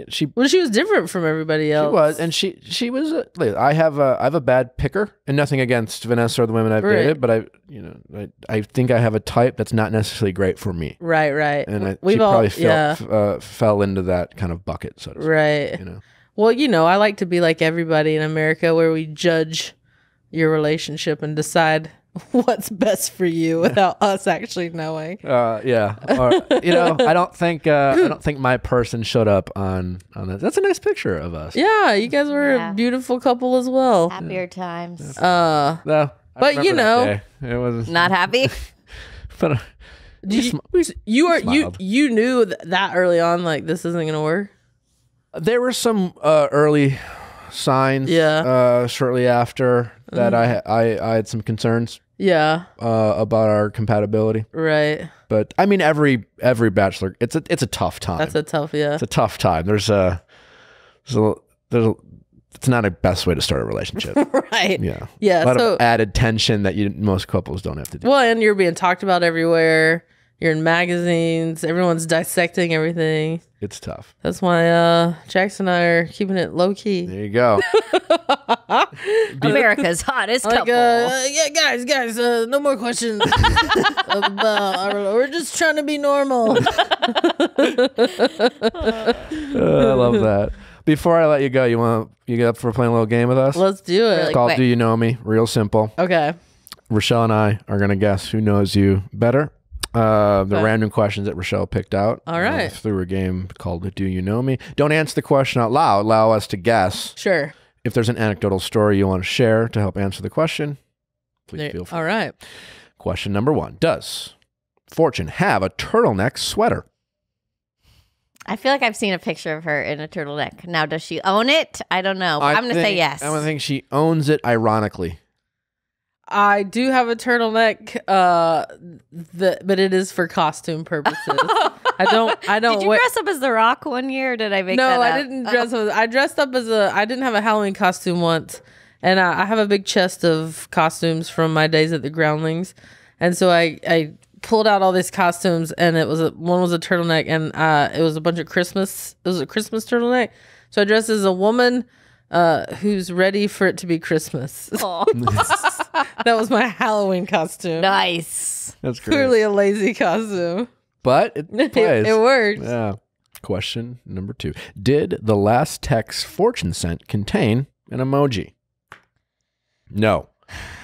She well, she was different from everybody else. She was, and she she was. A, I have a I have a bad picker, and nothing against Vanessa or the women I've right. dated, but I you know I, I think I have a type that's not necessarily great for me. Right, right. And I, she all, probably fell, yeah. uh, fell into that kind of bucket, so to speak, right. You know. Well, you know, I like to be like everybody in America, where we judge your relationship and decide what's best for you without us actually knowing. Uh, yeah, or, you know, I don't think uh, I don't think my person showed up on on that. That's a nice picture of us. Yeah, you guys were yeah. a beautiful couple as well. Happier yeah. times. Uh, no, I but you know, it was not happy. But uh, Did you, we, you are smiled. you you knew th that early on, like this isn't gonna work. There were some uh, early signs. Yeah. Uh, shortly after that, mm. I I I had some concerns. Yeah, uh, about our compatibility, right? But I mean, every every bachelor, it's a it's a tough time. That's a tough, yeah. It's a tough time. There's a, there's a, there's a it's not a best way to start a relationship, right? Yeah, yeah. A lot so, of added tension that you most couples don't have to do. Well, and you're being talked about everywhere. You're in magazines. Everyone's dissecting everything. It's tough. That's why uh, Jax and I are keeping it low key. There you go. America's hottest like, couple. Uh, yeah, guys, guys, uh, no more questions. about our, we're just trying to be normal. uh, I love that. Before I let you go, you want you get up for playing a little game with us? Let's do it. It's called Wait. Do You Know Me? Real simple. Okay. Rochelle and I are gonna guess who knows you better. Uh, the okay. random questions that Rochelle picked out. All right. Uh, through a game called Do You Know Me? Don't answer the question out loud. Allow us to guess. Sure. If there's an anecdotal story you want to share to help answer the question, please there, feel free. All right. Question number one. Does Fortune have a turtleneck sweater? I feel like I've seen a picture of her in a turtleneck. Now, does she own it? I don't know. I I'm going to say yes. I don't think she owns it, ironically. I do have a turtleneck, uh, the, but it is for costume purposes. I don't. I don't. Did you dress up as The Rock one year? Or did I make? No, that up? I didn't dress up. I dressed up as a. I didn't have a Halloween costume once, and I, I have a big chest of costumes from my days at the Groundlings, and so I I pulled out all these costumes, and it was a, one was a turtleneck, and uh, it was a bunch of Christmas. It was a Christmas turtleneck, so I dressed as a woman. Uh, who's ready for it to be Christmas. That was my Halloween costume. Nice. That's great. Clearly a lazy costume. But it it, it works. Yeah. Question number two. Did the last text Fortune sent contain an emoji? No.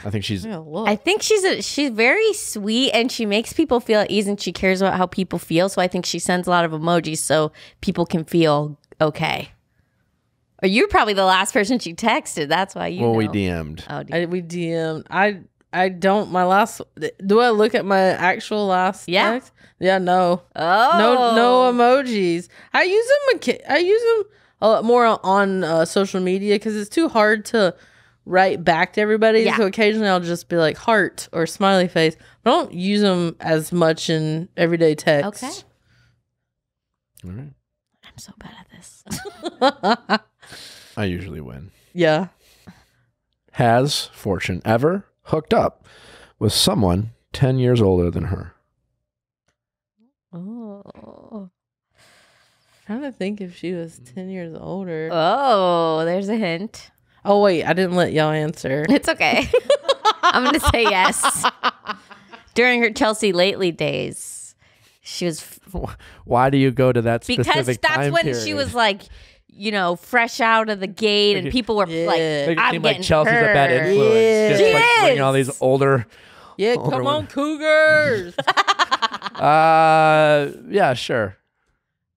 I think she's oh, I think she's a, she's very sweet, and she makes people feel at ease, and she cares about how people feel, so I think she sends a lot of emojis so people can feel okay. Or you're probably the last person she texted. That's why you. Well, know. we D M'd. Oh, D M'd. I, we D M'd. I I don't. My last. Do I look at my actual last? Yeah. Text? Yeah. No. Oh. No. No emojis. I use them. I use them a lot more on uh, social media because it's too hard to write back to everybody. Yeah. So occasionally I'll just be like heart or smiley face. I don't use them as much in everyday text. Okay. All right. I'm so bad at this. I usually win. Yeah. Has Fortune ever hooked up with someone ten years older than her? Oh. I'm trying to think if she was ten years older. Oh, there's a hint. Oh, wait. I didn't let y'all answer. It's okay. I'm going to say yes. During her Chelsea Lately days, she was... F- Why do you go to that specific time period? Because that's when period? she was like... you know, fresh out of the gate, and people were yeah. like, it I'm getting like Chelsea's her. a bad influence. Yeah. Just she like is. Bringing all these older... Yeah, older come women. on, Cougars. uh, yeah, sure.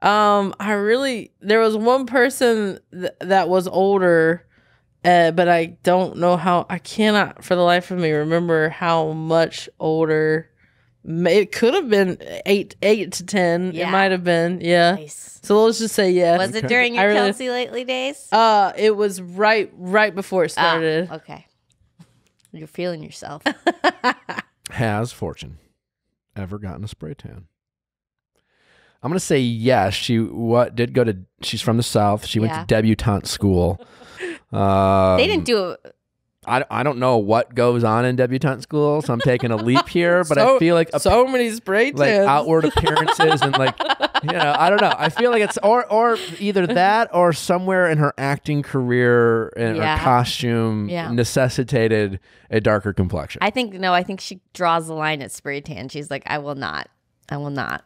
Um, I really... There was one person th- that was older, uh, but I don't know how... I cannot, for the life of me, remember how much older... It could have been eight, eight to ten. Yeah. It might have been, yeah. Nice. So let's just say yeah. Was okay. it during your I Chelsea really, Lately days? Uh, it was right, right before it started. Oh, okay, you're feeling yourself. Has Fortune ever gotten a spray tan? I'm gonna say yes. She what did go to? She's from the South. She went yeah. to debutante school. um, they didn't do. A, I, I don't know what goes on in debutante school, so I'm taking a leap here, but so, I feel like... A, so many spray tans. Like outward appearances and like, you know, I don't know. I feel like it's... Or or either that or somewhere in her acting career and yeah. her costume yeah. necessitated a darker complexion. I think, no, I think she draws the line at spray tan. She's like, I will not. I will not.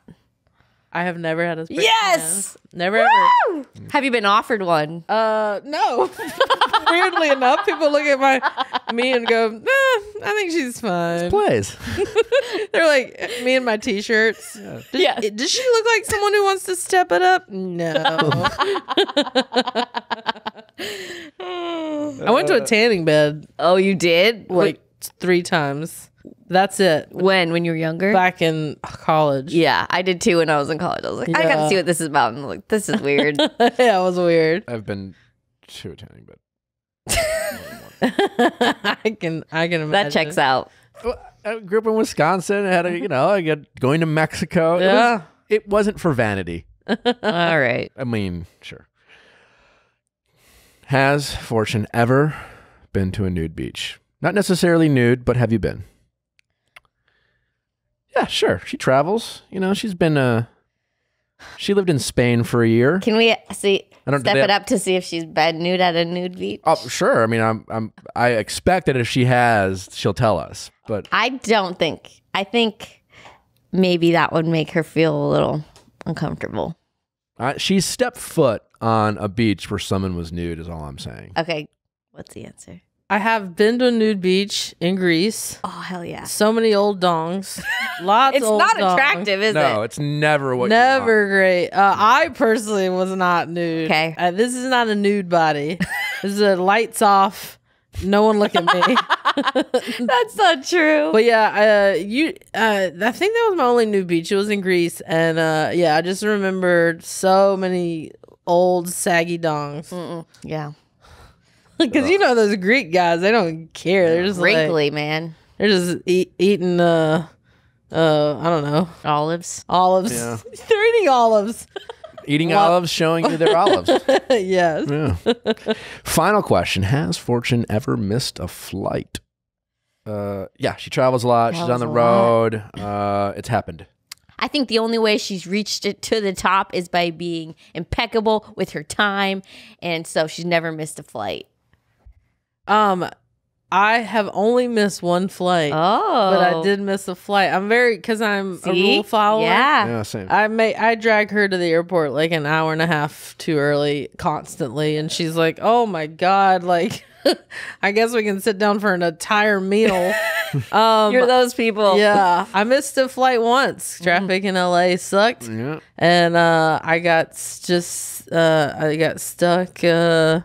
I have never had a spray yes! tan. Never Woo! ever. Have you been offered one? Uh, no. Weirdly enough, people look at my me and go, nah, I think she's fine. Plays. They're like me and my t-shirts. Yeah. Does, yes. it, does she look like someone who wants to step it up? No. I went to a tanning bed. Oh, you did? Like Wait. three times. That's it. When? When you were younger? Back in college. Yeah, I did too when I was in college. I was like, yeah. I got to see what this is about. And I'm like, this is weird. Yeah, it was weird. I've been to a tanning bed. I can, I can imagine. That checks out. Well, I grew up in Wisconsin. I had a, you know, I got going to Mexico. Yeah, it, was, it wasn't for vanity. All right. I mean, sure. Has Fortune ever been to a nude beach? Not necessarily nude, but have you been? Yeah, sure. She travels. You know, she's been. Uh, she lived in Spain for a year. Can we see? I don't, Step it have, up to see if she's been nude at a nude beach. Oh, sure. I mean, I'm, I'm, I expect that if she has, she'll tell us. But I don't think. I think maybe that would make her feel a little uncomfortable. Uh, she stepped foot on a beach where someone was nude. Is all I'm saying. Okay, what's the answer? I have been to a nude beach in Greece. Oh hell yeah! So many old dongs. Lots. It's old not attractive, dongs. is no, it? No, it's never what. Never you want. great. Uh, I personally was not nude. Okay, uh, this is not a nude body. This is a lights off. No one look at me. That's not true. But yeah, uh, you. Uh, I think that was my only nude beach. It was in Greece, and uh, yeah, I just remembered so many old saggy dongs. Mm-mm. Yeah, because you know those Greek guys, they don't care. They're just wrinkly, like, man. They're just eat, eating. Uh, Uh, I don't know. Olives. Olives. Yeah. They're eating olives. Eating well, olives, showing you their olives. Yes. Yeah. Final question. Has Fortune ever missed a flight? Uh, yeah, she travels a lot. Travels She's on the road. Uh, it's happened. I think the only way she's reached it to the top is by being impeccable with her time. And so she's never missed a flight. Um... I have only missed one flight. Oh. But I did miss a flight. I'm very, because I'm See? a rule follower. Yeah. yeah same. I may, I drag her to the airport like an hour and a half too early constantly. And she's like, oh my God, like, I guess we can sit down for an entire meal. um, You're those people. Yeah. I missed a flight once. Traffic in L A sucked. Yeah. And uh, I got just, uh, I got stuck. Uh,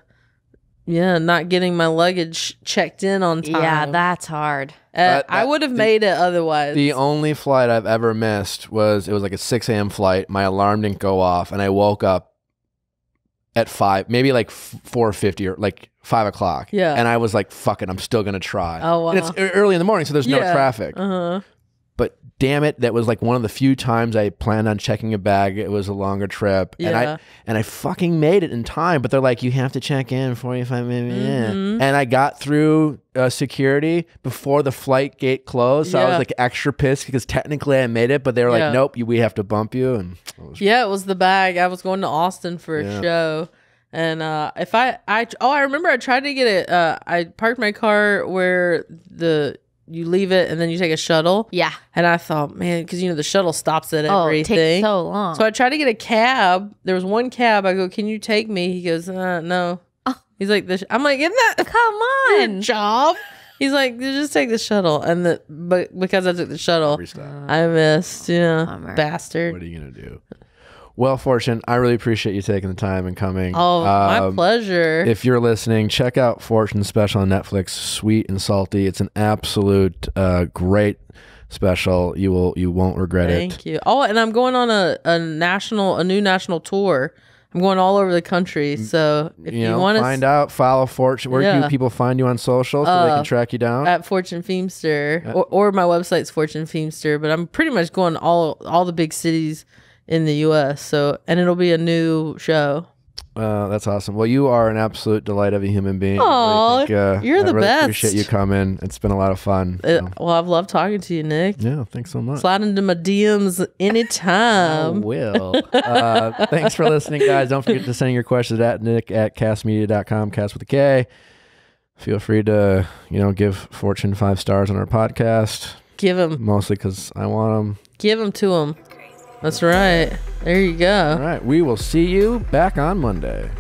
Yeah, not getting my luggage checked in on time. Yeah, that's hard. Uh, that, that, I would have made it otherwise. The only flight I've ever missed was, it was like a six a.m. flight. My alarm didn't go off, and I woke up at five, maybe like four fifty or like five o'clock. Yeah. And I was like, fuck it, I'm still going to try. Oh, wow. And it's early in the morning, so there's yeah. no traffic. Uh-huh. But damn it, that was like one of the few times I planned on checking a bag. It was a longer trip. Yeah. And I and I fucking made it in time. But they're like, you have to check in forty-five minutes. Mm-hmm. And I got through uh, security before the flight gate closed. So yeah. I was like extra pissed because technically I made it. But they were yeah. like, nope, you, we have to bump you. And it was, Yeah, it was the bag. I was going to Austin for yeah. a show. And uh, if I, I, oh, I remember I tried to get it. Uh, I parked my car where the, you leave it and then you take a shuttle. Yeah. And I thought, man, because, you know, the shuttle stops at oh, everything. Oh, it takes so long. So I tried to get a cab. There was one cab. I go, can you take me? He goes, uh, no. Oh. He's like, this. I'm like, isn't that, come on, your job. He's like, just take the shuttle. And the, but because I took the shuttle, uh, I missed, you know, bummer. Bastard. What are you going to do? Well, Fortune, I really appreciate you taking the time and coming. Oh, um, my pleasure. If you're listening, check out Fortune's special on Netflix, Sweet and Salty. It's an absolute uh, great special. You will you won't regret Thank it. Thank you. Oh, and I'm going on a, a national a new national tour. I'm going all over the country. So if you, you know, want to find out, follow Fortune. Where yeah. do people find you on social so uh, they can track you down? At Fortune Feimster, at or, or my website's Fortune Feimster. But I'm pretty much going all all the big cities in the U S So, and it'll be a new show. Uh, that's awesome. Well, you are an absolute delight of a human being. Oh, really uh, you're I the really best. Appreciate you coming. It's been a lot of fun. So. It, well, I've loved talking to you, Nick. Yeah, thanks so much. Slide into my D Ms anytime. I will. uh, thanks for listening, guys. Don't forget to send your questions at Nick at cast media dot com, cast with a K. Feel free to, you know, give Fortune five stars on our podcast. Give them. Mostly because I want them. Give them to them. That's right. There you go. All right. We will see you back on Monday.